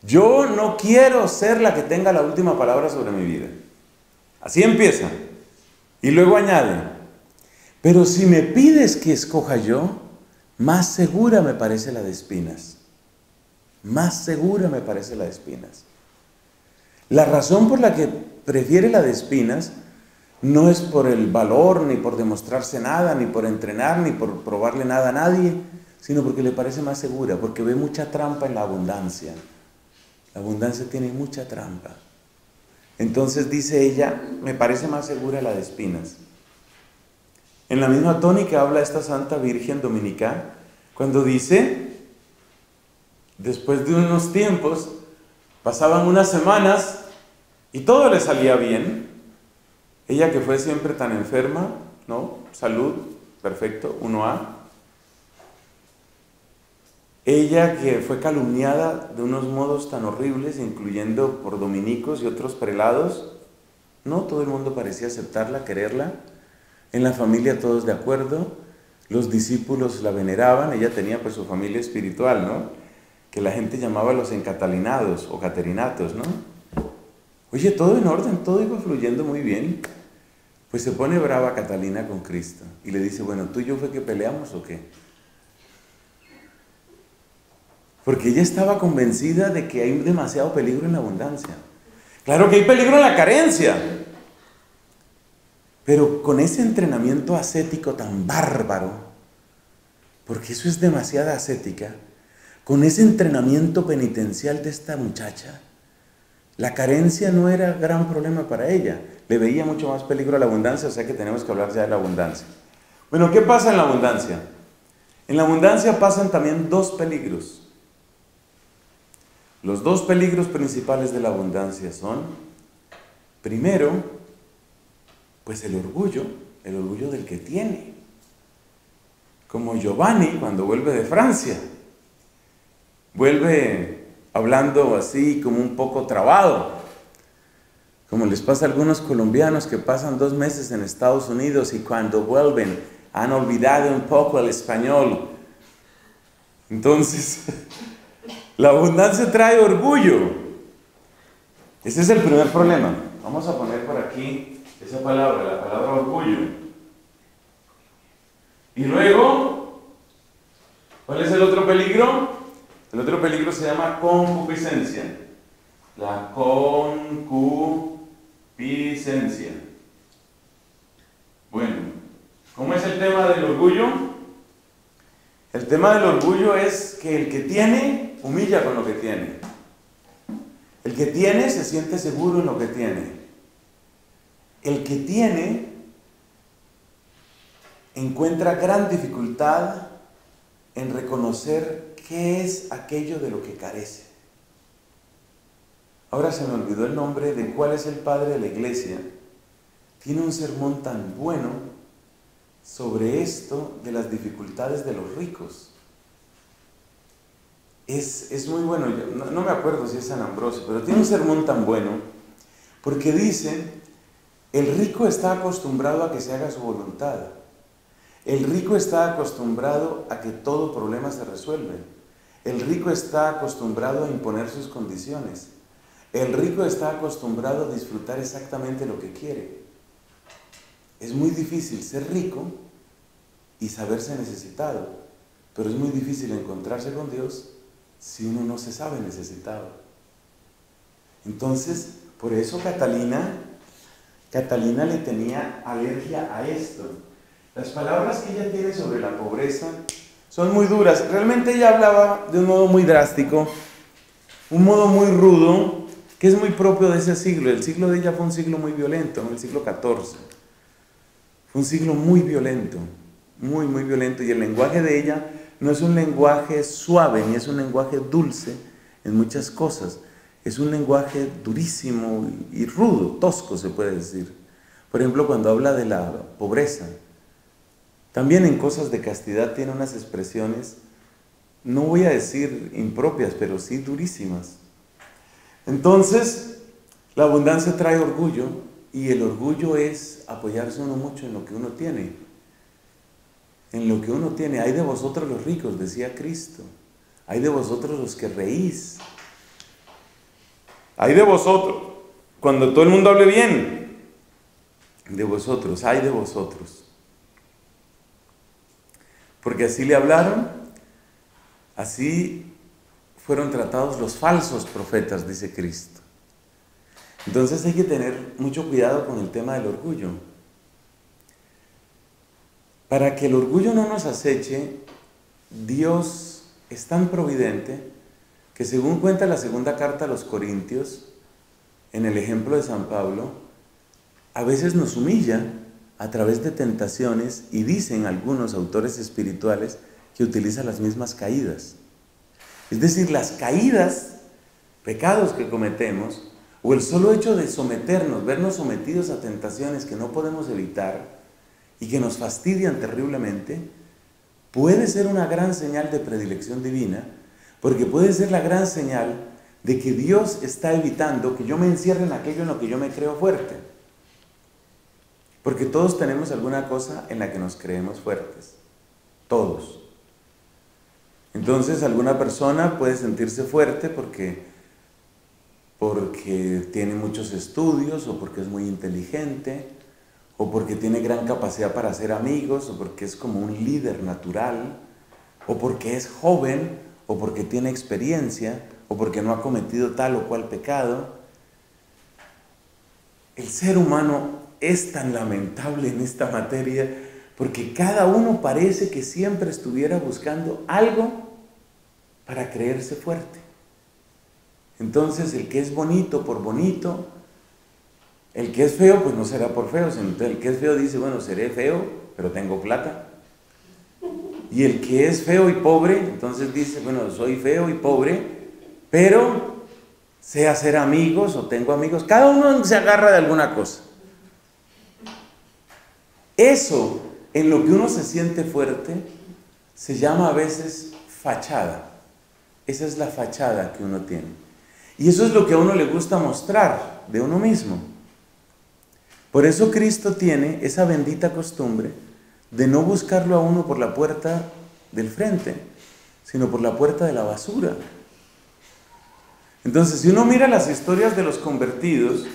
Yo no quiero ser la que tenga la última palabra sobre mi vida. Así empieza. Y luego añade. Pero si me pides que escoja yo, más segura me parece la de espinas. Más segura me parece la de espinas. La razón por la que prefiere la de espinas no es por el valor, ni por demostrarse nada, ni por entrenar, ni por probarle nada a nadie, sino porque le parece más segura, porque ve mucha trampa en la abundancia. La abundancia tiene mucha trampa. Entonces dice ella, me parece más segura la de espinas. En la misma tónica habla esta Santa Virgen Dominicana, cuando dice, después de unos tiempos, pasaban unas semanas y todo le salía bien. Ella que fue siempre tan enferma, ¿no? Salud, perfecto, uno A. Ella que fue calumniada de unos modos tan horribles, incluyendo por dominicos y otros prelados. No, todo el mundo parecía aceptarla, quererla. En la familia todos de acuerdo. Los discípulos la veneraban. Ella tenía pues su familia espiritual, ¿no? Que la gente llamaba los encatalinados o caterinatos, ¿no? Oye, todo en orden, todo iba fluyendo muy bien. Pues se pone brava Catalina con Cristo y le dice, bueno, ¿tú y yo fue que peleamos o qué? Porque ella estaba convencida de que hay demasiado peligro en la abundancia. Claro que hay peligro en la carencia. Pero con ese entrenamiento ascético tan bárbaro, porque eso es demasiada ascética, con ese entrenamiento penitencial de esta muchacha, la carencia no era gran problema para ella. Le veía mucho más peligro a la abundancia, o sea que tenemos que hablar ya de la abundancia. Bueno, ¿qué pasa en la abundancia? En la abundancia pasan también dos peligros. Los dos peligros principales de la abundancia son, primero, pues el orgullo, el orgullo del que tiene. Como Giovanni cuando vuelve de Francia. Vuelve hablando así, como un poco trabado, como les pasa a algunos colombianos que pasan dos meses en Estados Unidos y cuando vuelven han olvidado un poco el español. Entonces, la abundancia trae orgullo. Ese es el primer problema. Vamos a poner por aquí esa palabra, la palabra orgullo. Y luego, ¿cuál es el otro peligro? El otro peligro se llama concupiscencia. La concupiscencia. Bueno, ¿Cómo es el tema del orgullo? El tema del orgullo es que el que tiene, humilla con lo que tiene. El que tiene se siente seguro en lo que tiene. El que tiene encuentra gran dificultad en reconocer qué es aquello de lo que carece. Ahora se me olvidó el nombre de cuál es el padre de la iglesia. Tiene un sermón tan bueno sobre esto de las dificultades de los ricos. Es, es muy bueno, yo no, no me acuerdo si es San Ambrosio, pero tiene un sermón tan bueno porque dice, el rico está acostumbrado a que se haga su voluntad. El rico está acostumbrado a que todo problema se resuelve. El rico está acostumbrado a imponer sus condiciones. El rico está acostumbrado a disfrutar exactamente lo que quiere. Es muy difícil ser rico y saberse necesitado, pero es muy difícil encontrarse con Dios si uno no se sabe necesitado. Entonces, por eso Catalina, Catalina le tenía alergia a esto. Las palabras que ella tiene sobre la pobreza son muy duras. Realmente ella hablaba de un modo muy drástico, un modo muy rudo, que es muy propio de ese siglo. El siglo de ella fue un siglo muy violento, el siglo catorce. Fue un siglo muy violento, muy, muy violento. Y el lenguaje de ella no es un lenguaje suave, ni es un lenguaje dulce en muchas cosas. Es un lenguaje durísimo y rudo, tosco se puede decir. Por ejemplo, cuando habla de la pobreza, también en cosas de castidad tiene unas expresiones, no voy a decir impropias, pero sí durísimas. Entonces, la abundancia trae orgullo, y el orgullo es apoyarse uno mucho en lo que uno tiene. En lo que uno tiene. Hay de vosotros los ricos, decía Cristo. Hay de vosotros los que reís. Hay de vosotros, cuando todo el mundo hable bien. De vosotros, hay de vosotros. Porque así le hablaron, así fueron tratados los falsos profetas, dice Cristo. Entonces hay que tener mucho cuidado con el tema del orgullo. Para que el orgullo no nos aceche, Dios es tan providente que, según cuenta la Segunda Carta a los Corintios, en el ejemplo de San Pablo, a veces nos humilla a través de tentaciones, y dicen algunos autores espirituales que utilizan las mismas caídas. Es decir, las caídas, pecados que cometemos, o el solo hecho de someternos, vernos sometidos a tentaciones que no podemos evitar y que nos fastidian terriblemente, puede ser una gran señal de predilección divina, porque puede ser la gran señal de que Dios está evitando que yo me encierre en aquello en lo que yo me creo fuerte. Porque todos tenemos alguna cosa en la que nos creemos fuertes. Todos. Entonces, alguna persona puede sentirse fuerte porque, porque tiene muchos estudios, o porque es muy inteligente, o porque tiene gran capacidad para hacer amigos, o porque es como un líder natural, o porque es joven, o porque tiene experiencia, o porque no ha cometido tal o cual pecado. El ser humano es tan lamentable en esta materia, porque cada uno parece que siempre estuviera buscando algo para creerse fuerte. Entonces, el que es bonito por bonito, el que es feo, pues no será por feo, sino el que es feo dice, bueno, seré feo, pero tengo plata. Y el que es feo y pobre, entonces dice, bueno, soy feo y pobre, pero sé hacer amigos o tengo amigos. Cada uno se agarra de alguna cosa. Eso en lo que uno se siente fuerte se llama a veces fachada. Esa es la fachada que uno tiene. Y eso es lo que a uno le gusta mostrar de uno mismo. Por eso Cristo tiene esa bendita costumbre de no buscarlo a uno por la puerta del frente, sino por la puerta de la basura. Entonces, si uno mira las historias de los convertidos,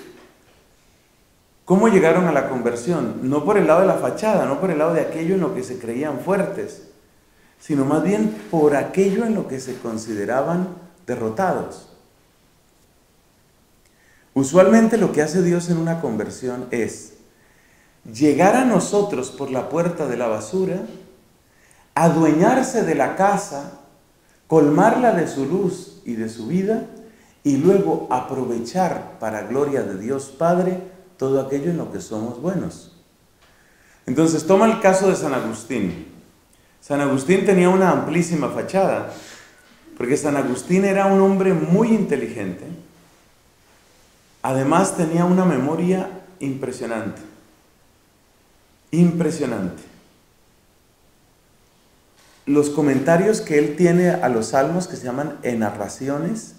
¿cómo llegaron a la conversión? No por el lado de la fachada, no por el lado de aquello en lo que se creían fuertes, sino más bien por aquello en lo que se consideraban derrotados. Usualmente lo que hace Dios en una conversión es llegar a nosotros por la puerta de la basura, adueñarse de la casa, colmarla de su luz y de su vida, y luego aprovechar para gloria de Dios Padre todo aquello en lo que somos buenos. Entonces toma el caso de San Agustín. San Agustín tenía una amplísima fachada, porque San Agustín era un hombre muy inteligente, además tenía una memoria impresionante, impresionante. Los comentarios que él tiene a los salmos, que se llaman enarraciones,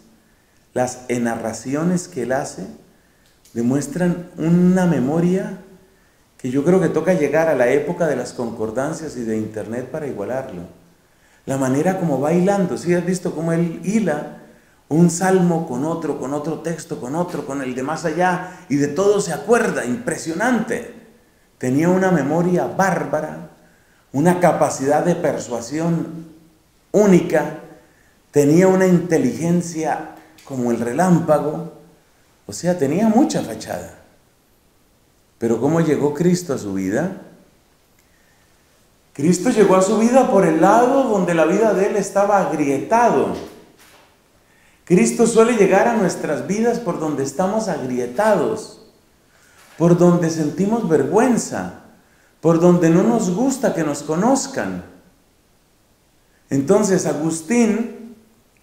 las enarraciones que él hace demuestran una memoria que yo creo que toca llegar a la época de las concordancias y de internet para igualarlo. La manera como va hilando, ¿sí has visto cómo él hila un salmo con otro, con otro texto, con otro, con el de más allá, y de todo se acuerda? Impresionante. Tenía una memoria bárbara, una capacidad de persuasión única, tenía una inteligencia como el relámpago, o sea, tenía mucha fachada. Pero ¿cómo llegó Cristo a su vida? Cristo llegó a su vida por el lado donde la vida de él estaba agrietado. Cristo suele llegar a nuestras vidas por donde estamos agrietados, por donde sentimos vergüenza, por donde no nos gusta que nos conozcan. Entonces Agustín,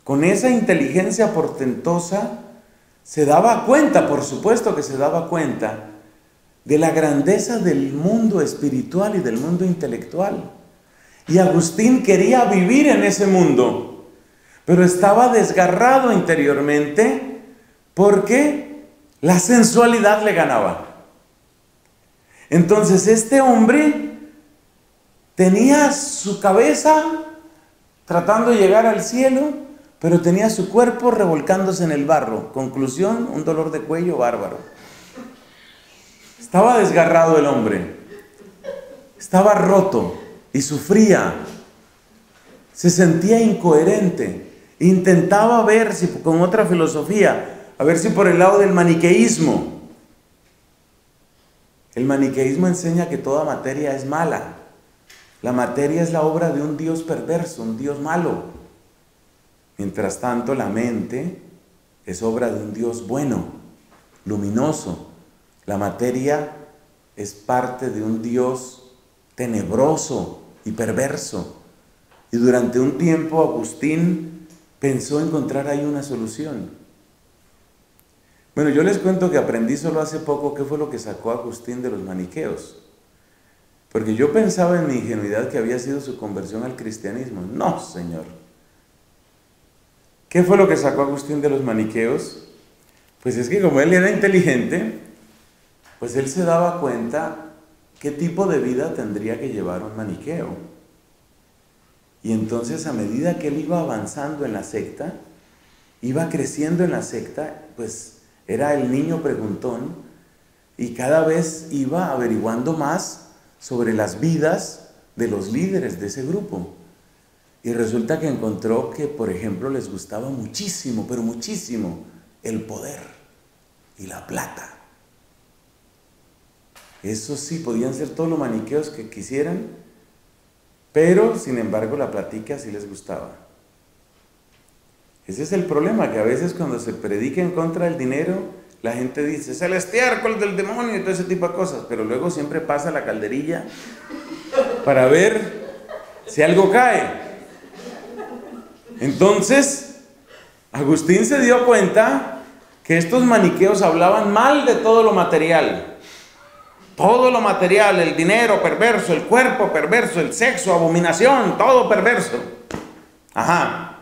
con esa inteligencia portentosa, se daba cuenta, por supuesto que se daba cuenta, de la grandeza del mundo espiritual y del mundo intelectual. Y Agustín quería vivir en ese mundo, pero estaba desgarrado interiormente porque la sensualidad le ganaba. Entonces este hombre tenía su cabeza tratando de llegar al cielo, pero tenía su cuerpo revolcándose en el barro. Conclusión, un dolor de cuello bárbaro. Estaba desgarrado el hombre, estaba roto y sufría, se sentía incoherente, intentaba ver si con otra filosofía, a ver si por el lado del maniqueísmo. El maniqueísmo enseña que toda materia es mala. La materia es la obra de un Dios perverso, un Dios malo. Mientras tanto, la mente es obra de un Dios bueno, luminoso. La materia es parte de un Dios tenebroso y perverso. Y durante un tiempo Agustín pensó encontrar ahí una solución. Bueno, yo les cuento que aprendí solo hace poco qué fue lo que sacó a Agustín de los maniqueos. Porque yo pensaba en mi ingenuidad que había sido su conversión al cristianismo. No, señor. ¿Qué fue lo que sacó a Agustín de los maniqueos? Pues es que como él era inteligente, pues él se daba cuenta qué tipo de vida tendría que llevar un maniqueo. Y entonces, a medida que él iba avanzando en la secta, iba creciendo en la secta, pues era el niño preguntón y cada vez iba averiguando más sobre las vidas de los líderes de ese grupo. Y resulta que encontró que, por ejemplo, les gustaba muchísimo, pero muchísimo, el poder y la plata. Eso sí, podían ser todos los maniqueos que quisieran, pero sin embargo la platica sí les gustaba. Ese es el problema, que a veces cuando se predica en contra del dinero, la gente dice, es el estiércol del demonio y todo ese tipo de cosas, pero luego siempre pasa la calderilla para ver si algo cae. Entonces, Agustín se dio cuenta que estos maniqueos hablaban mal de todo lo material. Todo lo material, el dinero perverso, el cuerpo perverso, el sexo, abominación, todo perverso. Ajá.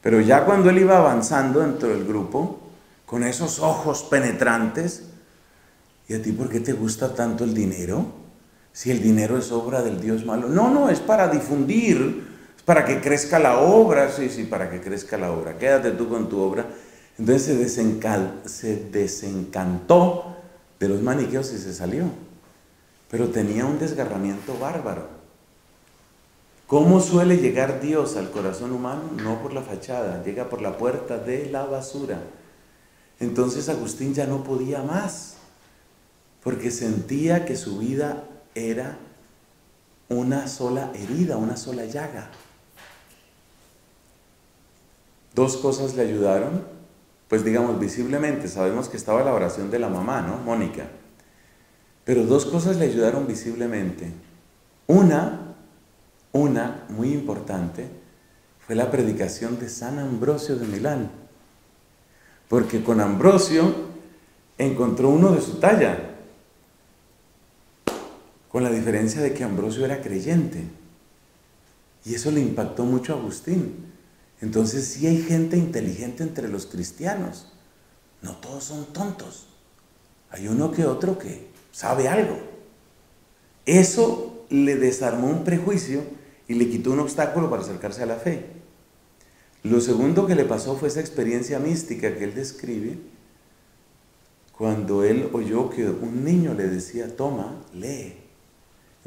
Pero ya cuando él iba avanzando dentro del grupo, con esos ojos penetrantes, ¿y a ti por qué te gusta tanto el dinero? Si el dinero es obra del Dios malo. No, no, es para difundir, es para que crezca la obra. Sí, sí, para que crezca la obra. Quédate tú con tu obra. Entonces se, desenca se desencantó de los maniqueos y se salió. Pero tenía un desgarramiento bárbaro. ¿Cómo suele llegar Dios al corazón humano? No por la fachada, llega por la puerta de la basura. Entonces Agustín ya no podía más. porque sentía que su vida era una sola herida, una sola llaga. Dos cosas le ayudaron, pues digamos visiblemente, sabemos que estaba la oración de la mamá, ¿no, Mónica? Pero dos cosas le ayudaron visiblemente. Una, una muy importante, fue la predicación de San Ambrosio de Milán, porque con Ambrosio encontró uno de su talla, con la diferencia de que Ambrosio era creyente, y eso le impactó mucho a Agustín. Entonces sí hay gente inteligente entre los cristianos, no todos son tontos, hay uno que otro que sabe algo. Eso le desarmó un prejuicio y le quitó un obstáculo para acercarse a la fe. Lo segundo que le pasó fue esa experiencia mística que él describe, cuando él oyó que un niño le decía, toma, lee.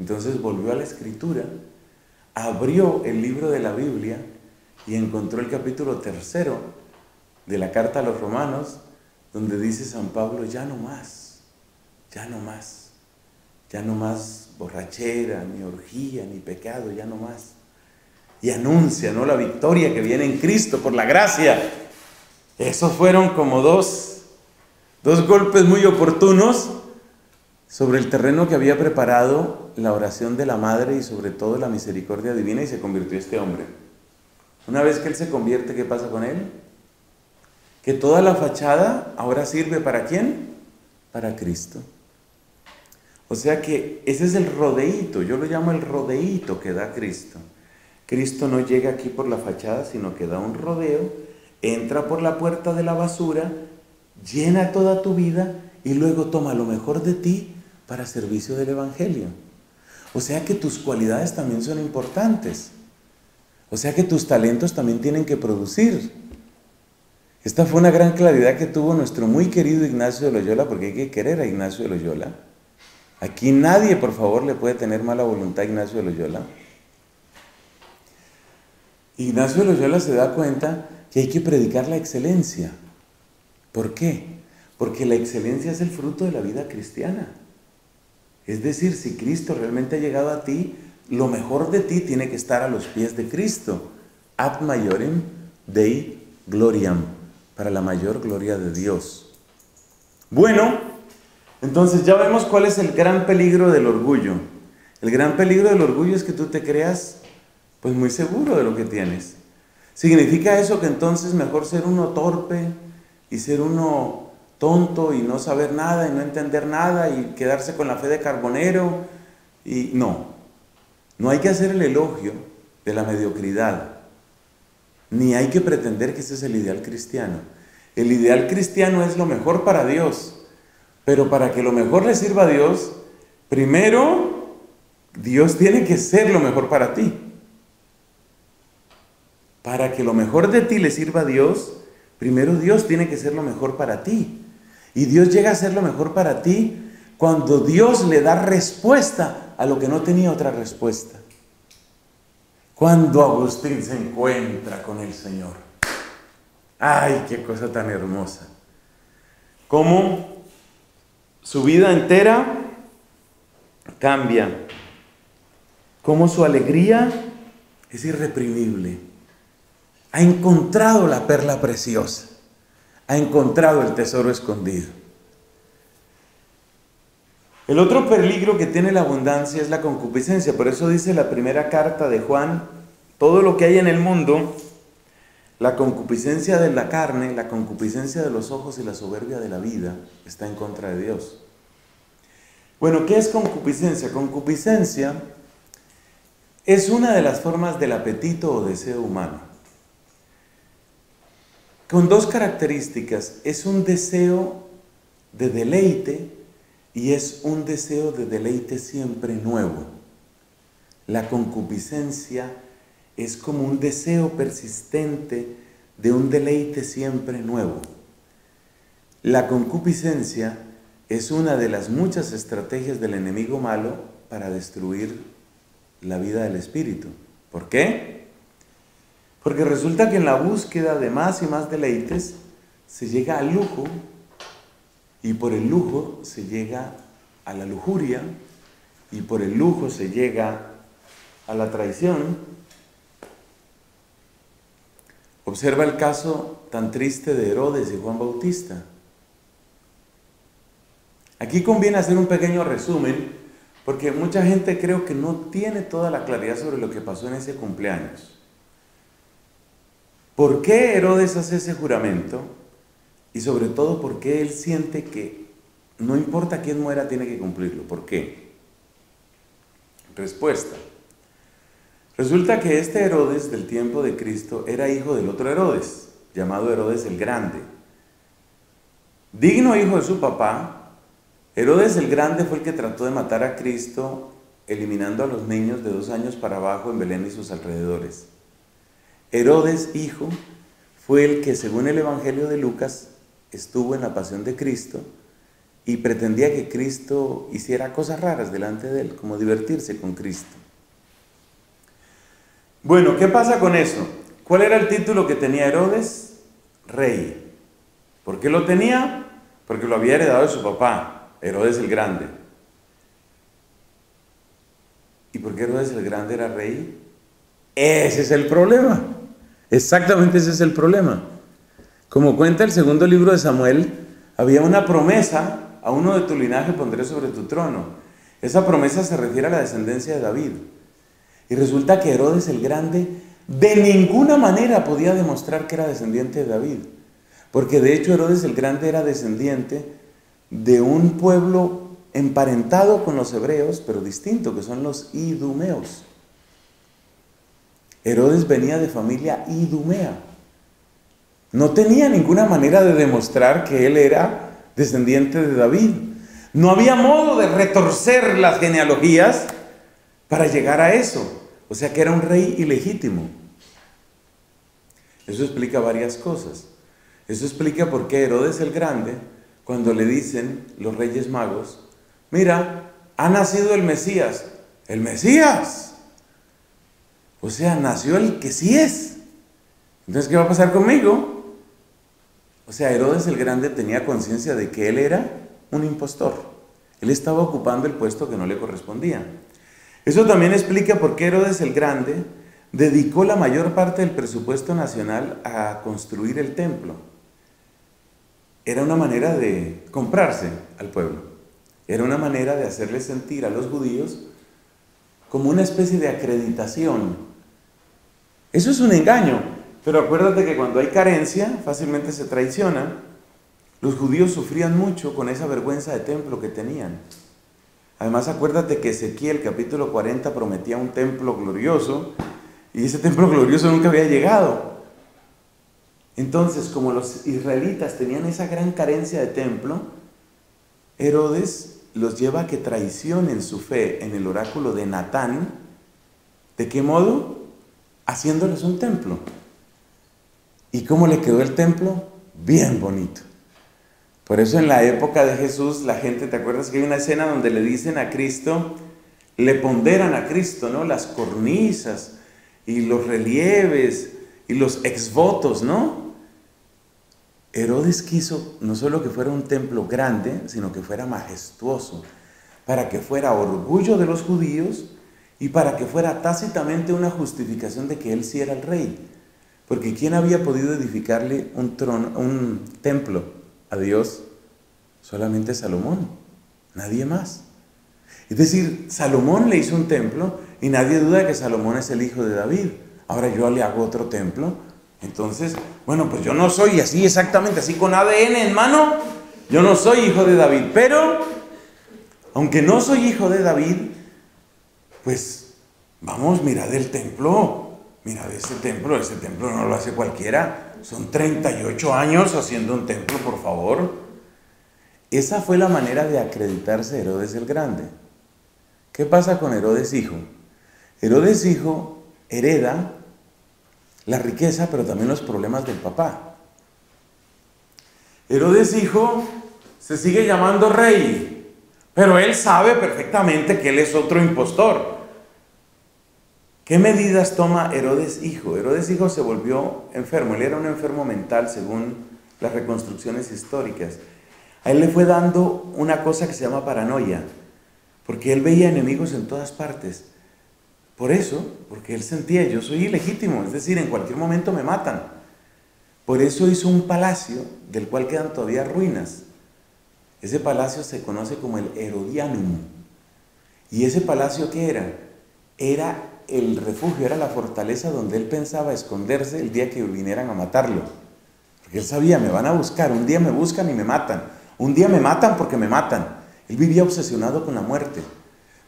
Entonces volvió a la Escritura, abrió el libro de la Biblia y encontró el capítulo tercero de la Carta a los Romanos, donde dice San Pablo, ya no más, ya no más, ya no más borrachera, ni orgía, ni pecado, ya no más. Y anuncia, ¿no?, la victoria que viene en Cristo por la gracia. Esos fueron como dos, dos golpes muy oportunos sobre el terreno que había preparado la oración de la Madre y sobre todo la misericordia divina, y se convirtió este hombre. Una vez que él se convierte, ¿qué pasa con él? Que toda la fachada ahora sirve ¿para quién? Para Cristo. O sea que ese es el rodeíto, yo lo llamo el rodeíto que da Cristo. Cristo no llega aquí por la fachada, sino que da un rodeo, entra por la puerta de la basura, llena toda tu vida y luego toma lo mejor de ti para servicio del Evangelio. O sea que tus cualidades también son importantes. O sea que tus talentos también tienen que producir. Esta fue una gran claridad que tuvo nuestro muy querido Ignacio de Loyola, porque hay que querer a Ignacio de Loyola. Aquí nadie, por favor, le puede tener mala voluntad a Ignacio de Loyola. Ignacio de Loyola se da cuenta que hay que predicar la excelencia. ¿Por qué? Porque la excelencia es el fruto de la vida cristiana. Es decir, si Cristo realmente ha llegado a ti, lo mejor de ti tiene que estar a los pies de Cristo. Ad maiorem Dei gloriam, para la mayor gloria de Dios. Bueno, entonces ya vemos cuál es el gran peligro del orgullo. El gran peligro del orgullo es que tú te creas pues muy seguro de lo que tienes. ¿Significa eso que entonces mejor ser uno torpe y ser uno tonto y no saber nada y no entender nada y quedarse con la fe de carbonero? Y no, no hay que hacer el elogio de la mediocridad, ni hay que pretender que ese es el ideal cristiano. El ideal cristiano es lo mejor para Dios, pero para que lo mejor le sirva a Dios, primero Dios tiene que ser lo mejor para ti. Para que lo mejor de ti le sirva a Dios, primero Dios tiene que ser lo mejor para ti. Y Dios llega a ser lo mejor para ti cuando Dios le da respuesta a lo que no tenía otra respuesta. Cuando Agustín se encuentra con el Señor. ¡Ay, qué cosa tan hermosa! Cómo su vida entera cambia. Cómo su alegría es irreprimible. Ha encontrado la perla preciosa, ha encontrado el tesoro escondido. El otro peligro que tiene la abundancia es la concupiscencia, por eso dice la primera carta de Juan, todo lo que hay en el mundo, la concupiscencia de la carne, la concupiscencia de los ojos y la soberbia de la vida, está en contra de Dios. Bueno, ¿qué es concupiscencia? Concupiscencia es una de las formas del apetito o deseo humano, con dos características: es un deseo de deleite y es un deseo de deleite siempre nuevo. La concupiscencia es como un deseo persistente de un deleite siempre nuevo. La concupiscencia es una de las muchas estrategias del enemigo malo para destruir la vida del espíritu. ¿Por qué? Porque resulta que en la búsqueda de más y más deleites se llega al lujo, y por el lujo se llega a la lujuria, y por el lujo se llega a la traición. Observa el caso tan triste de Herodes y Juan Bautista. Aquí conviene hacer un pequeño resumen, porque mucha gente creo que no tiene toda la claridad sobre lo que pasó en ese cumpleaños. ¿Por qué Herodes hace ese juramento? Y sobre todo, ¿por qué él siente que no importa quién muera, tiene que cumplirlo? ¿Por qué? Respuesta. Resulta que este Herodes del tiempo de Cristo era hijo del otro Herodes, llamado Herodes el Grande. Digno hijo de su papá, Herodes el Grande fue el que trató de matar a Cristo, eliminando a los niños de dos años para abajo en Belén y sus alrededores. Herodes, hijo, fue el que, según el Evangelio de Lucas, estuvo en la pasión de Cristo y pretendía que Cristo hiciera cosas raras delante de él, como divertirse con Cristo. Bueno, ¿qué pasa con eso? ¿Cuál era el título que tenía Herodes? Rey. ¿Por qué lo tenía? Porque lo había heredado de su papá, Herodes el Grande. ¿Y por qué Herodes el Grande era rey? Ese es el problema. Exactamente ese es el problema. Como cuenta el segundo libro de Samuel, había una promesa: a uno de tu linaje pondré sobre tu trono. Esa promesa se refiere a la descendencia de David. Y resulta que Herodes el Grande de ninguna manera podía demostrar que era descendiente de David. Porque de hecho Herodes el Grande era descendiente de un pueblo emparentado con los hebreos, pero distinto, que son los idumeos. Herodes venía de familia idumea. No tenía ninguna manera de demostrar que él era descendiente de David. No había modo de retorcer las genealogías para llegar a eso. O sea que era un rey ilegítimo. Eso explica varias cosas. Eso explica por qué Herodes el Grande, cuando le dicen los Reyes Magos, mira, ha nacido el Mesías. ¡El Mesías! O sea, nació el que sí es. Entonces, ¿qué va a pasar conmigo? O sea, Herodes el Grande tenía conciencia de que él era un impostor. Él estaba ocupando el puesto que no le correspondía. Eso también explica por qué Herodes el Grande dedicó la mayor parte del presupuesto nacional a construir el templo. Era una manera de comprarse al pueblo. Era una manera de hacerles sentir a los judíos como una especie de acreditación. Eso es un engaño, pero acuérdate que cuando hay carencia, fácilmente se traiciona. Los judíos sufrían mucho con esa vergüenza de templo que tenían. Además, acuérdate que Ezequiel, capítulo cuarenta, prometía un templo glorioso, y ese templo glorioso nunca había llegado. Entonces, como los israelitas tenían esa gran carencia de templo, Herodes los lleva a que traicionen su fe en el oráculo de Natán. ¿De qué modo? Haciéndoles un templo. ¿Y cómo le quedó el templo? Bien bonito. Por eso en la época de Jesús, la gente, ¿te acuerdas que hay una escena donde le dicen a Cristo, le ponderan a Cristo, ¿no?, las cornisas y los relieves y los exvotos, ¿no? Herodes quiso no solo que fuera un templo grande, sino que fuera majestuoso, para que fuera orgullo de los judíos y para que fuera tácitamente una justificación de que él sí era el rey. Porque ¿quién había podido edificarle un trono, un templo a Dios? Solamente Salomón, nadie más. Es decir, Salomón le hizo un templo y nadie duda que Salomón es el hijo de David. Ahora yo le hago otro templo. Entonces, bueno, pues yo no soy así exactamente, así con A D N en mano, yo no soy hijo de David, pero aunque no soy hijo de David, pues vamos, mirad el templo, mirad ese templo, ese templo no lo hace cualquiera, son treinta y ocho años haciendo un templo, por favor. Esa fue la manera de acreditarse Herodes el Grande. ¿Qué pasa con Herodes hijo? Herodes hijo hereda la riqueza, pero también los problemas del papá. Herodes hijo se sigue llamando rey, pero él sabe perfectamente que él es otro impostor. ¿Qué medidas toma Herodes hijo? Herodes hijo se volvió enfermo, él era un enfermo mental según las reconstrucciones históricas. A él le fue dando una cosa que se llama paranoia. porque él veía enemigos en todas partes. Por eso, porque él sentía, yo soy ilegítimo, es decir, en cualquier momento me matan. Por eso hizo un palacio del cual quedan todavía ruinas. Ese palacio se conoce como el Herodianum. ¿Y ese palacio qué era? Era el refugio, era la fortaleza donde él pensaba esconderse el día que vinieran a matarlo. Porque él sabía, me van a buscar, un día me buscan y me matan. Un día me matan porque me matan. Él vivía obsesionado con la muerte.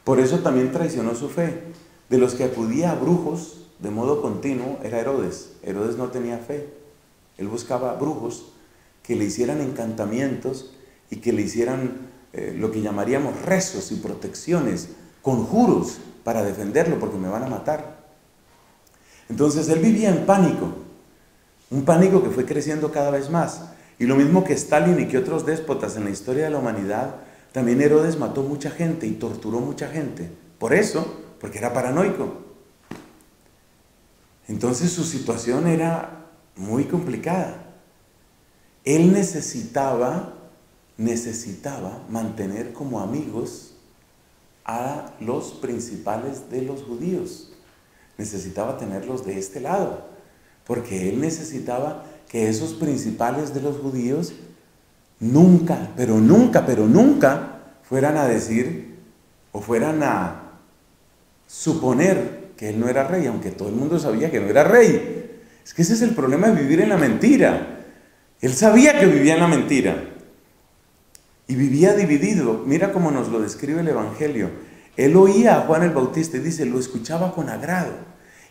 Por eso también traicionó su fe. De los que acudía a brujos de modo continuo era Herodes. Herodes no tenía fe. Él buscaba brujos que le hicieran encantamientos y que le hicieran eh, lo que llamaríamos rezos y protecciones, conjuros para defenderlo porque me van a matar. Entonces él vivía en pánico, un pánico que fue creciendo cada vez más. Y lo mismo que Stalin y que otros déspotas en la historia de la humanidad, también Herodes mató mucha gente y torturó mucha gente. Por eso, porque era paranoico. Entonces su situación era muy complicada. Él necesitaba... necesitaba mantener como amigos a los principales de los judíos. Necesitaba tenerlos de este lado, porque él necesitaba que esos principales de los judíos nunca, pero nunca, pero nunca fueran a decir o fueran a suponer que él no era rey, aunque todo el mundo sabía que no era rey. Es que ese es el problema de vivir en la mentira. Él sabía que vivía en la mentira. Y vivía dividido. Mira cómo nos lo describe el Evangelio. Él oía a Juan el Bautista y dice, lo escuchaba con agrado.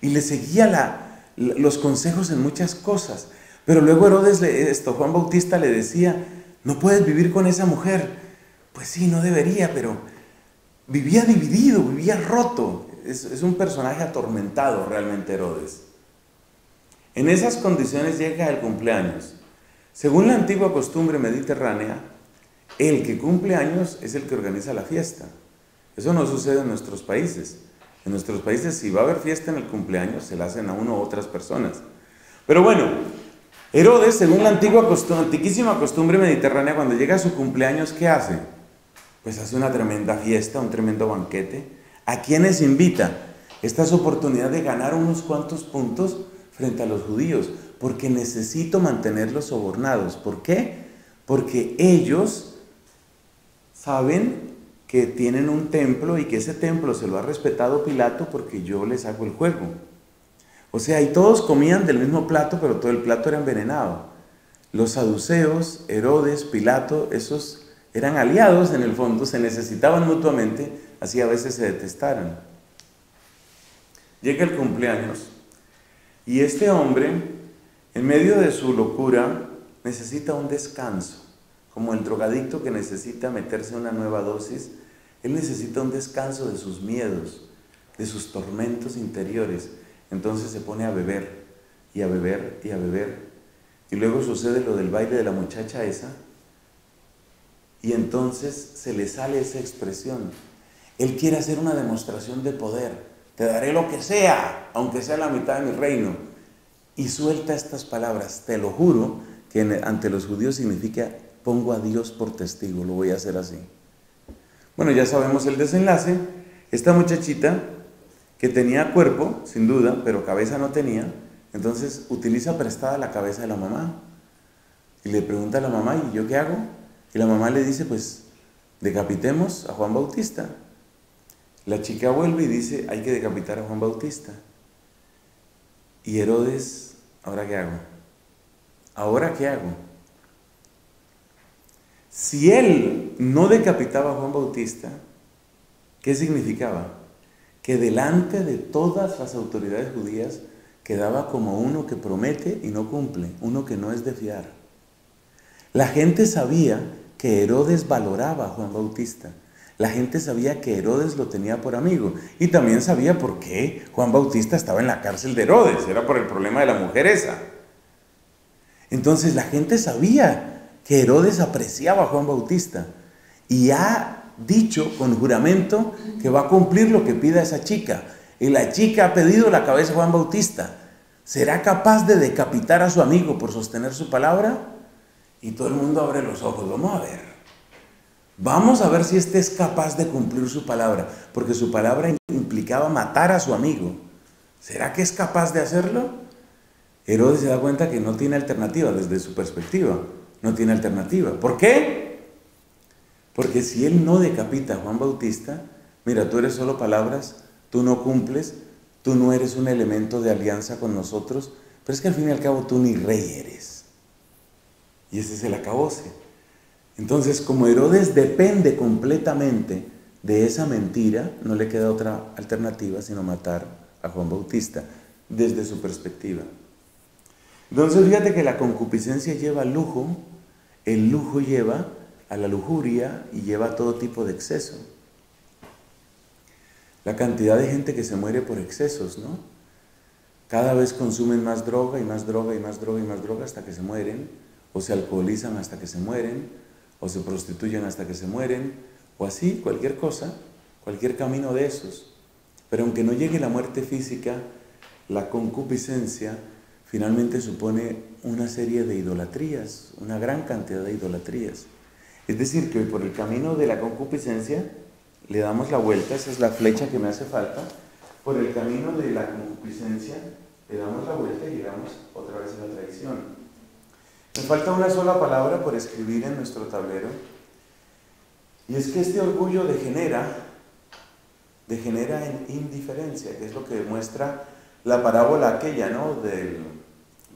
Y le seguía la, los consejos en muchas cosas. Pero luego Herodes, le, esto, Juan Bautista le decía, no puedes vivir con esa mujer. Pues sí, no debería, pero vivía dividido, vivía roto. Es, es un personaje atormentado realmente Herodes. En esas condiciones llega el cumpleaños. Según la antigua costumbre mediterránea, el que cumple años es el que organiza la fiesta. Eso no sucede en nuestros países. En nuestros países, si va a haber fiesta en el cumpleaños, se la hacen a uno u otras personas. Pero bueno, Herodes, según la antigua costumbre, antiquísima costumbre mediterránea, cuando llega a su cumpleaños, ¿qué hace? Pues hace una tremenda fiesta, un tremendo banquete. ¿A quiénes invita? Esta es oportunidad de ganar unos cuantos puntos frente a los judíos, porque necesito mantenerlos sobornados. ¿Por qué? Porque ellos saben que tienen un templo y que ese templo se lo ha respetado Pilato porque yo les hago el juego. O sea, y todos comían del mismo plato, pero todo el plato era envenenado. Los saduceos, Herodes, Pilato, esos eran aliados en el fondo, se necesitaban mutuamente, así a veces se detestaron. Llega el cumpleaños y este hombre, en medio de su locura, necesita un descanso. Como el drogadicto que necesita meterse una nueva dosis, él necesita un descanso de sus miedos, de sus tormentos interiores. Entonces se pone a beber, y a beber, y a beber. Y luego sucede lo del baile de la muchacha esa, y entonces se le sale esa expresión. Él quiere hacer una demostración de poder. Te daré lo que sea, aunque sea la mitad de mi reino. Y suelta estas palabras, te lo juro, que ante los judíos significa... pongo a Dios por testigo, lo voy a hacer así. Bueno, ya sabemos el desenlace. Esta muchachita, que tenía cuerpo, sin duda, pero cabeza no tenía, entonces utiliza prestada la cabeza de la mamá. Y le pregunta a la mamá, ¿y yo qué hago? Y la mamá le dice, pues, decapitemos a Juan Bautista. La chica vuelve y dice, hay que decapitar a Juan Bautista. Y Herodes, ¿ahora qué hago? ¿Ahora qué hago? Si él no decapitaba a Juan Bautista, ¿qué significaba? Que delante de todas las autoridades judías quedaba como uno que promete y no cumple, uno que no es de fiar. La gente sabía que Herodes valoraba a Juan Bautista. La gente sabía que Herodes lo tenía por amigo. Y también sabía por qué Juan Bautista estaba en la cárcel de Herodes. Era por el problema de la mujer esa. Entonces la gente sabía que Herodes apreciaba a Juan Bautista y ha dicho con juramento que va a cumplir lo que pida esa chica. Y la chica ha pedido la cabeza de Juan Bautista. ¿Será capaz de decapitar a su amigo por sostener su palabra? Y todo el mundo abre los ojos. Vamos a ver. Vamos a ver si este es capaz de cumplir su palabra, porque su palabra implicaba matar a su amigo. ¿Será que es capaz de hacerlo? Herodes se da cuenta que no tiene alternativa desde su perspectiva. No tiene alternativa. ¿Por qué? Porque si él no decapita a Juan Bautista, mira, tú eres solo palabras, tú no cumples, tú no eres un elemento de alianza con nosotros, pero es que al fin y al cabo tú ni rey eres. Y ese es el acabose. Entonces, como Herodes depende completamente de esa mentira, no le queda otra alternativa sino matar a Juan Bautista, desde su perspectiva. Entonces, fíjate que la concupiscencia lleva al lujo, el lujo lleva a la lujuria y lleva a todo tipo de exceso. La cantidad de gente que se muere por excesos, ¿no? Cada vez consumen más droga y más droga y más droga y más droga hasta que se mueren, o se alcoholizan hasta que se mueren, o se prostituyen hasta que se mueren, o así, cualquier cosa, cualquier camino de esos. Pero aunque no llegue la muerte física, la concupiscencia finalmente supone una serie de idolatrías, una gran cantidad de idolatrías. Es decir, que hoy por el camino de la concupiscencia le damos la vuelta, esa es la flecha que me hace falta, por el camino de la concupiscencia le damos la vuelta y llegamos otra vez a la traición. Me falta una sola palabra por escribir en nuestro tablero, y es que este orgullo degenera, degenera en indiferencia, que es lo que demuestra la parábola aquella, ¿no?, del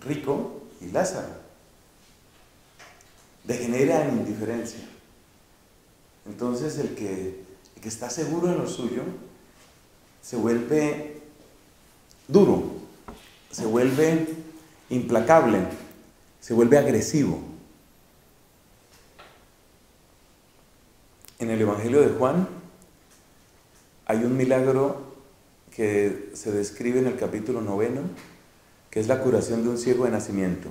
rico y Lázaro. Degenera en indiferencia. Entonces el que, el que está seguro en lo suyo se vuelve duro, se vuelve implacable, se vuelve agresivo. En el Evangelio de Juan hay un milagro que se describe en el capítulo noveno, que es la curación de un ciego de nacimiento.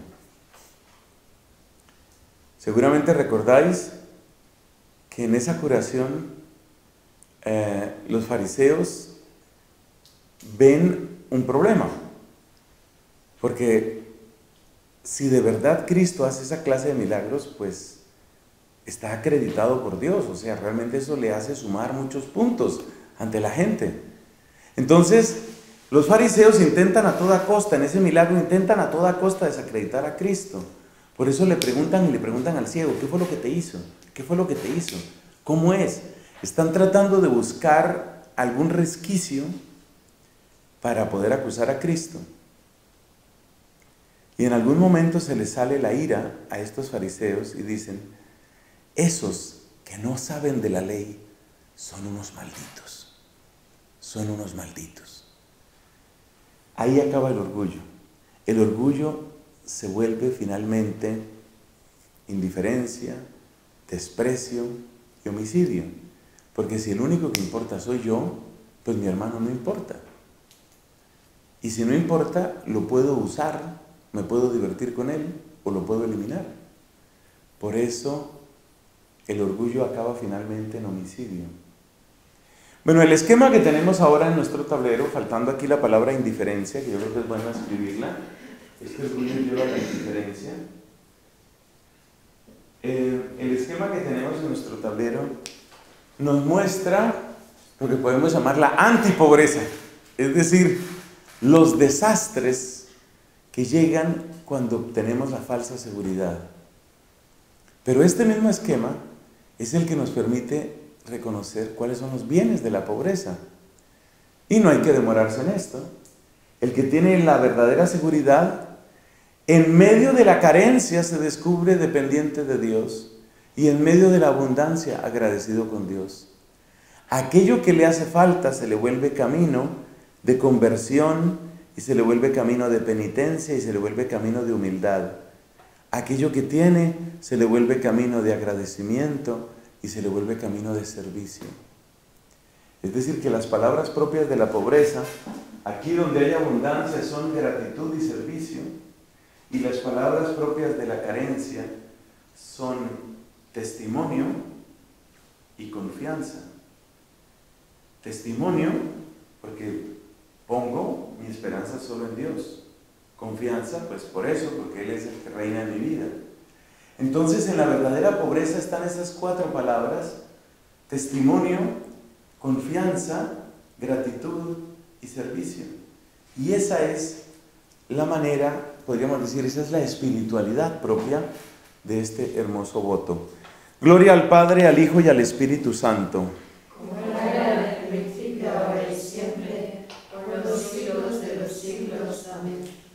Seguramente recordáis que en esa curación eh, los fariseos ven un problema, porque si de verdad Cristo hace esa clase de milagros, pues está acreditado por Dios. O sea, realmente eso le hace sumar muchos puntos ante la gente. Entonces, los fariseos intentan a toda costa, en ese milagro, intentan a toda costa desacreditar a Cristo. Por eso le preguntan y le preguntan al ciego, ¿qué fue lo que te hizo? ¿Qué fue lo que te hizo? ¿Cómo es? Están tratando de buscar algún resquicio para poder acusar a Cristo. Y en algún momento se les sale la ira a estos fariseos y dicen, esos que no saben de la ley son unos malditos, son unos malditos. Ahí acaba el orgullo. El orgullo se vuelve finalmente indiferencia, desprecio y homicidio. Porque si el único que importa soy yo, pues mi hermano no importa. Y si no importa, lo puedo usar, me puedo divertir con él o lo puedo eliminar. Por eso el orgullo acaba finalmente en homicidio. Bueno, el esquema que tenemos ahora en nuestro tablero, faltando aquí la palabra indiferencia, que yo creo que es bueno escribirla, este orgullo lleva a la indiferencia. Eh, el esquema que tenemos en nuestro tablero nos muestra lo que podemos llamar la antipobreza, es decir, los desastres que llegan cuando obtenemos la falsa seguridad. Pero este mismo esquema es el que nos permite reconocer cuáles son los bienes de la pobreza. Y no hay que demorarse en esto. El que tiene la verdadera seguridad, en medio de la carencia se descubre dependiente de Dios, y en medio de la abundancia agradecido con Dios. Aquello que le hace falta se le vuelve camino de conversión, y se le vuelve camino de penitencia, y se le vuelve camino de humildad. Aquello que tiene se le vuelve camino de agradecimiento, y se le vuelve camino de servicio. Es decir, que las palabras propias de la pobreza, aquí donde hay abundancia, son gratitud y servicio, y las palabras propias de la carencia son testimonio y confianza. Testimonio, porque pongo mi esperanza solo en Dios. Confianza, pues por eso, porque Él es el que reina en mi vida. Entonces, en la verdadera pobreza están esas cuatro palabras: testimonio, confianza, gratitud y servicio. Y esa es la manera, podríamos decir, esa es la espiritualidad propia de este hermoso voto. Gloria al Padre, al Hijo y al Espíritu Santo. Como era en el principio, ahora y siempre, por los siglos de los siglos. Amén.